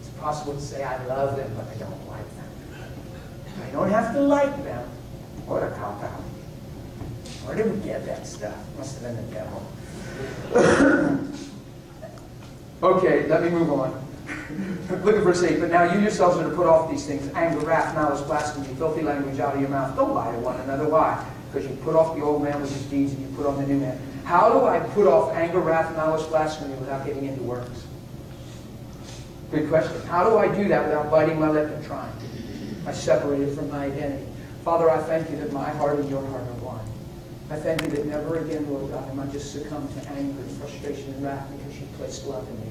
It's possible to say, I love them, but I don't like them. I don't have to like them. What a cop-out. Where did we get that stuff? Must have been the devil. Okay, let me move on. Look at verse eight. But now you yourselves are to put off these things, anger, wrath, malice, blasphemy, filthy language out of your mouth. Don't lie to one another. Why? Because you put off the old man with his deeds and you put on the new man. How do I put off anger, wrath, malice, blasphemy without getting into works? Good question. How do I do that without biting my lip and trying? I separate it from my identity. Father, I thank you that my heart and your heart are one. I thank you that never again, Lord God, am I just succumb to anger and frustration and wrath because you placed love in me.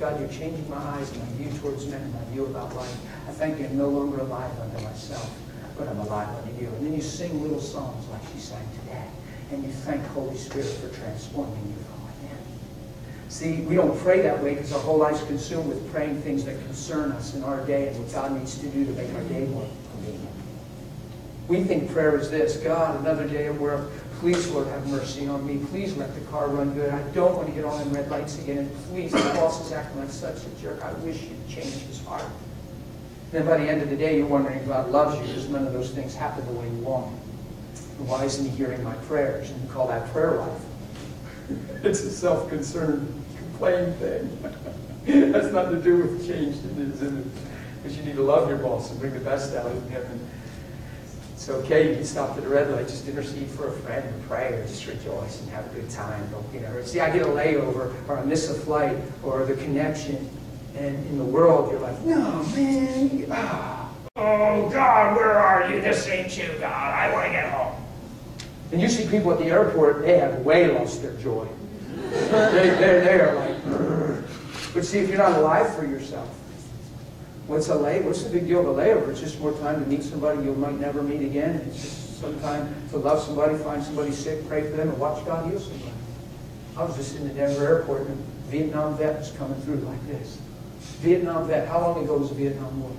God, you're changing my eyes and my view towards men and my view about life. I thank you I'm no longer alive unto myself, but I'm alive unto you. And then you sing little songs like she sang today. And you thank Holy Spirit for transforming you from within. See, we don't pray that way because our whole life's consumed with praying things that concern us in our day and what God needs to do to make our day more convenient. We think prayer is this, God, another day of work. Please, Lord, have mercy on me. Please let the car run good. I don't want to get on in red lights again. And please, the boss is acting like such a jerk. I wish you'd change his heart. Then by the end of the day, you're wondering if God loves you because none of those things happen the way you want. And why isn't he hearing my prayers? And you call that prayer life. It's a self-concerned, complain thing. It has nothing to do with change. Because you need to love your boss and bring the best out of him. It's okay, you can stop at the red light, just intercede for a friend and pray or just rejoice and have a good time. Don't, you know, see, I get a layover or I miss a flight or the connection. And in the world, you're like, no, man. Oh, God, where are you? This ain't you, God. I want to get home. And you see people at the airport, they have way lost their joy. they, they're, they're like, brr. But see, if you're not alive for yourself, what's a lay? What's the big deal of a layover? It's just more time to meet somebody you might never meet again. It's just some time to love somebody, find somebody sick, pray for them, and watch God heal somebody. I was just in the Denver airport, and a Vietnam vet was coming through like this. Vietnam vet, how long ago was the Vietnam War?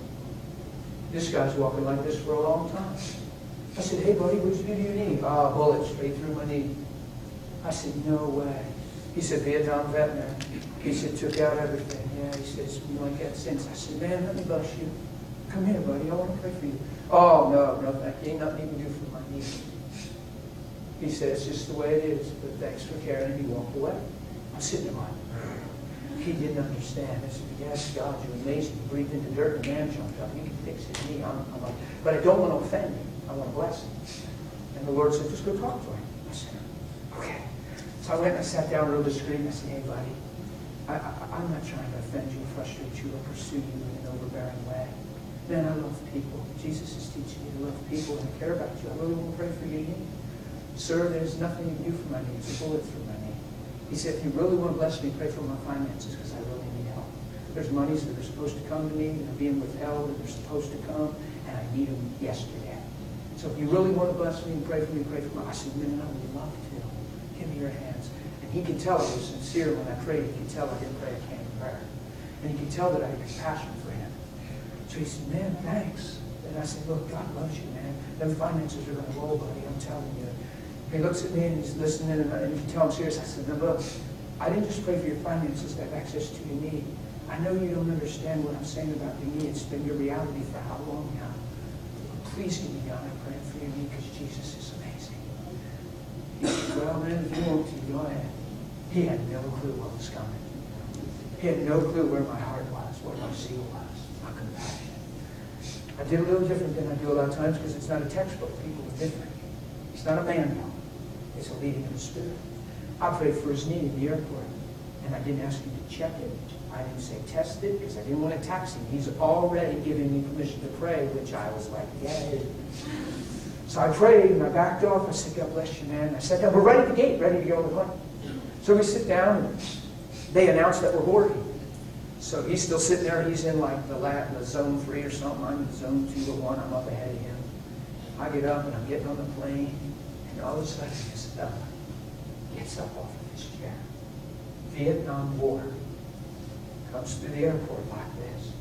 This guy's walking like this for a long time. I said, hey, buddy, what do you need? Ah, oh, bullet straight through my knee. I said, no way. He said, Vietnam vet, man. He said, took out everything. Yeah, he said, it's been like that since. I said, man, let me bless you. Come here, buddy. I want to pray for you. Oh, no, no, thank you. Ain't nothing you can do for my knee. He said, it's just the way it is, but thanks for caring. And he walked away. I'm sitting in my He didn't understand. I said, yes, God, you're amazing. You breathed in the dirt and man jumped up. You can fix his knee. I'm, I'm like, but I don't want to offend him. I want to bless him. And the Lord said, just go talk to him. I said, okay. So I went and I sat down real discreet and I said, hey, buddy, I, I, I'm not trying to offend you, frustrate you, or pursue you in an overbearing way. Man, I love people. Jesus is teaching you to love people and I care about you. I really want to pray for you. Sir, there's nothing in you for my need. It's a bullet through my knee. He said, if you really want to bless me, pray for my finances because I really need help. There's monies that are supposed to come to me that are being withheld and they're supposed to come, and I need them yesterday. So if you really want to bless me and pray for me, pray for me. I said, man, I would love to. Give me your hands. And he could tell I was sincere when I prayed. He could tell I didn't pray a canned prayer. And he could tell that I had compassion for him. So he said, man, thanks. And I said, look, God loves you, man. Them finances are going to roll, buddy, I'm telling you. He looks at me and he's listening, and, I, and you can tell I'm serious. I said, now look, I didn't just pray for your finances to have access to your need. I know you don't understand what I'm saying about your need. It's been your reality for how long now? Please give me God, I'm praying for your need because Jesus is amazing. He said, well, man, if you want to, go ahead. He had no clue what was coming. He had no clue where my heart was, where my zeal was, my compassion. I did a little different than I do a lot of times because it's not a textbook. People are different. It's not a manual. It's a leading in the Spirit. I prayed for his knee in the airport, and I didn't ask him to check it. I didn't say test it because I didn't want to tax him. He's already giving me permission to pray, which I was like, yay. So I prayed, and I backed off. I said, God bless you, man. And I sat down. We're right at the gate, ready to go on the plane. So we sit down, and they announced that we're boarding. So he's still sitting there. He's in like the, lab, the zone three or something. I'm in zone two or one. I'm up ahead of him. I get up, and I'm getting on the plane, and all of a sudden, this fella gets up off of his chair. Vietnam War. Comes through the airport like this.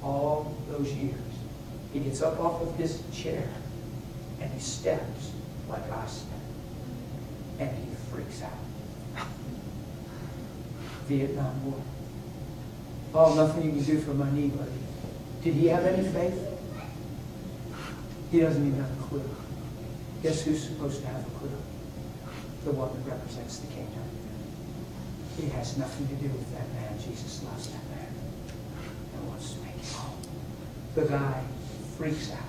All those years, he gets up off of his chair and he steps like I step. And he freaks out. Vietnam War. Oh, nothing you can do for my knee, buddy. Did he have any faith? He doesn't even have a clue. Guess who's supposed to have a clue? The one that represents the kingdom. It has nothing to do with that man. Jesus loves that man and wants to make him home. The guy freaks out.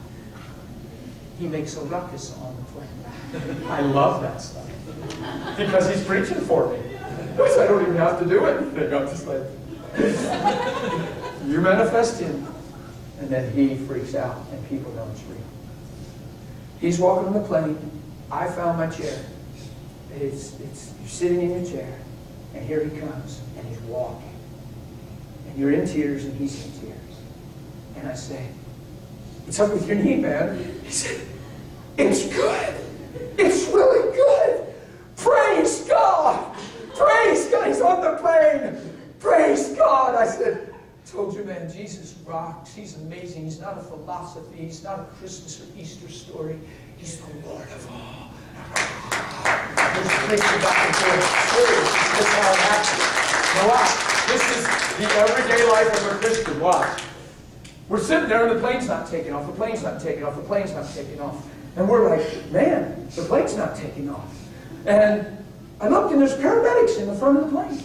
He makes a ruckus on the plane. I love that stuff because he's preaching for me. Because I don't even have to do anything. I'm just like, you manifest him. And then he freaks out and people know it's real. He's walking on the plane. I found my chair. It's, it's, you're sitting in your chair. And here he comes, and he's walking. And you're in tears, and he's in tears. And I say, what's up with your knee, man? He said, it's good. It's really good. Praise God. Praise God. He's on the plane. Praise God. I said, told you, man, Jesus rocks. He's amazing. He's not a philosophy. He's not a Christmas or Easter story. He's the Lord of all. This is how it happens. Now watch. This is the everyday life of a Christian. Watch. We're sitting there and the plane's not taking off. The plane's not taking off. The plane's not taking off. And we're like, man, the plane's not taking off. And I look and there's paramedics in the front of the plane.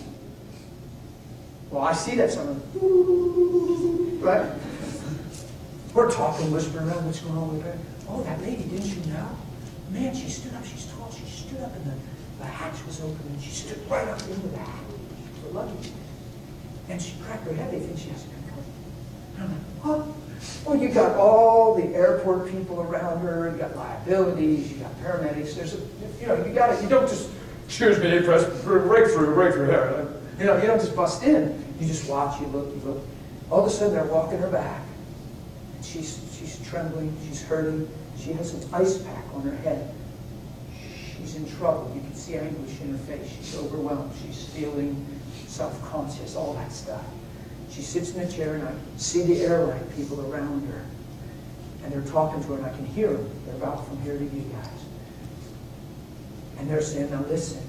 Well, I see that someone. Right? We're talking, whispering around what's going on with her. Oh, that lady, didn't you know? Man, she stood up. She's tall. She stood up in the... The hatch was open, and she stood right up into the hatch for luggage. And she cracked her head. They think she has a concussion. And I'm like, what? Well, you got all the airport people around her. You got liabilities. You got paramedics. There's a, you know, you got it. You don't just, excuse me, press breakthrough, breakthrough there. You know, you don't just bust in. You just watch. You look. You look. All of a sudden, they're walking her back, and she's she's trembling. She's hurting. She has an ice pack on her head. She's in trouble. You can see anguish in her face. She's overwhelmed. She's feeling self-conscious, all that stuff. She sits in a chair, and I see the airline people around her. And they're talking to her, and I can hear them. They're about from here to you guys. And they're saying, now listen,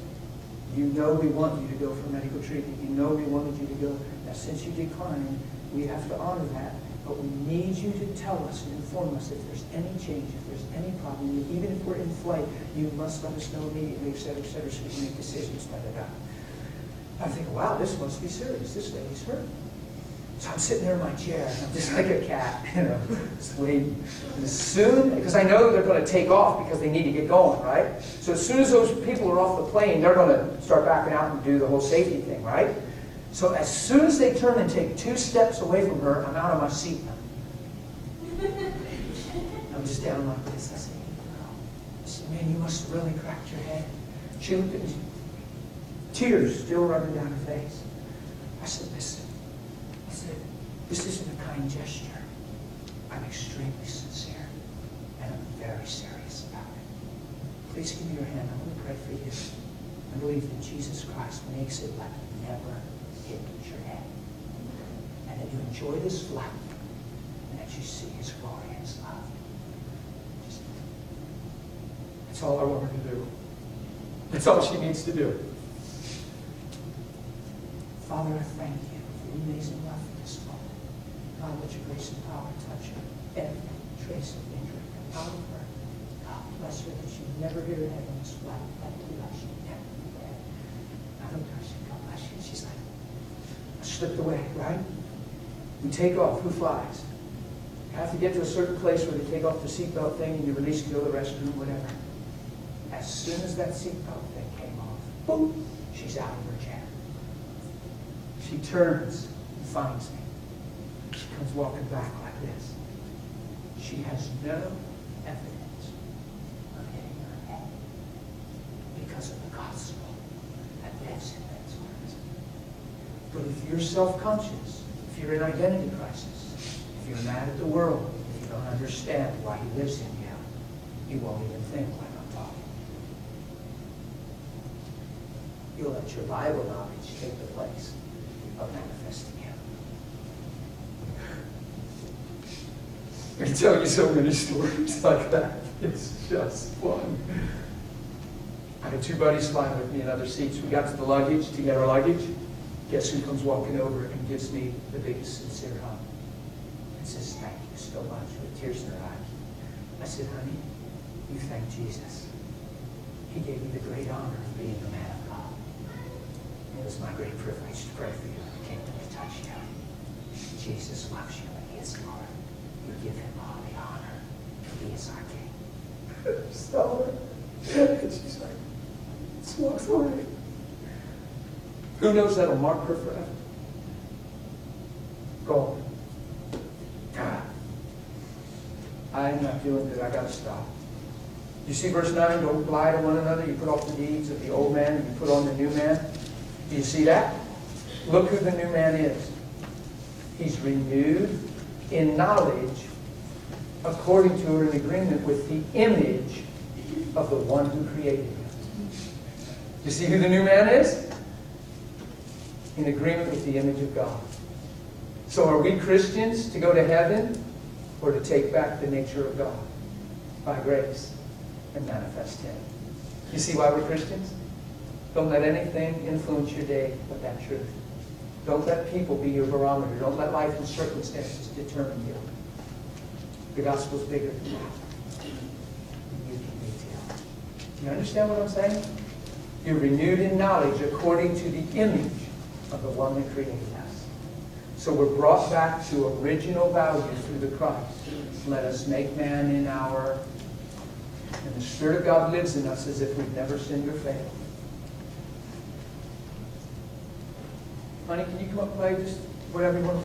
you know we want you to go for medical treatment. You know we wanted you to go. Now, since you declined, we have to honor that. But we need you to tell us and inform us if there's any change, if there's any problem. Even if we're in flight, you must let us know immediately, et cetera, et cetera, so we can make decisions, da, da, da. I think, wow, this must be serious. This lady's hurt. So I'm sitting there in my chair, and I'm just like a cat, you know, just waiting. And soon, because I know they're going to take off because they need to get going, right? So as soon as those people are off the plane, they're going to start backing out and do the whole safety thing, right? So as soon as they turn and take two steps away from her, I'm out of my seat now. I'm just down like this. I said, I said, man, you must have really cracked your head. She looked at me, tears still running down her face. I said, listen. I said, this isn't a kind gesture. I'm extremely sincere, and I'm very serious about it. Please give me your hand. I'm going to pray for you. I believe that Jesus Christ makes it like it never hit your head, and that you enjoy this life, and that you see His glory and His love. That's all I want her to do. That's all she needs to do. Father, I thank you for the amazing love in this moment. God, let your grace and power touch her. Every trace of injury come out of her. God, bless her that she never hear her head on this flat. I believe I should never be dead. I looked at her, I said, God bless you. She's like, I slipped away, right? We take off. Who flies? You have to get to a certain place where they take off the seatbelt thing and you release to go to the restroom, whatever. As soon as that seatbelt thing came off, boom, she's out of her chair. She turns and finds me. She comes walking back like this. She has no evidence of hitting her head because of the gospel that lives in men's hearts. But if you're self-conscious, if you're in identity crisis, if you're mad at the world, if you don't understand why He lives in you, you won't even think like I'm talking. You'll let your Bible knowledge take the place of manifesting Him. I can tell you so many stories like that. It's just fun. I had two buddies flying with me in other seats. We got to the luggage to get our luggage. Guess who comes walking over and gives me the biggest sincere hug? And says, thank you so much, with tears in her eyes. I said, honey, you thank Jesus. He gave me the great honor of being the man of God. It was my great privilege to pray for you in the kingdom to touch you. Jesus loves you and He is Lord. You give Him all the honor. He is our King. So, and she's like, just walks away. Who knows that'll mark her forever? Go. God, I'm not feeling good. I gotta stop. You see verse nine, don't lie to one another. You put off the deeds of the old man and you put on the new man. Do you see that? Look who the new man is. He's renewed in knowledge according to or in agreement with the image of the one who created him. You see who the new man is? In agreement with the image of God. So are we Christians to go to heaven or to take back the nature of God by grace and manifest Him? You see why we're Christians? Don't let anything influence your day but that truth. Don't let people be your barometer. Don't let life and circumstances determine you. The gospel's bigger than that. You can be too. Do you understand what I'm saying? You're renewed in knowledge according to the image of the one that created us. So we're brought back to original value through the Christ. Let us make man in our... And the Spirit of God lives in us as if we've never sinned or failed. Honey, can you come up and play just whatever you want to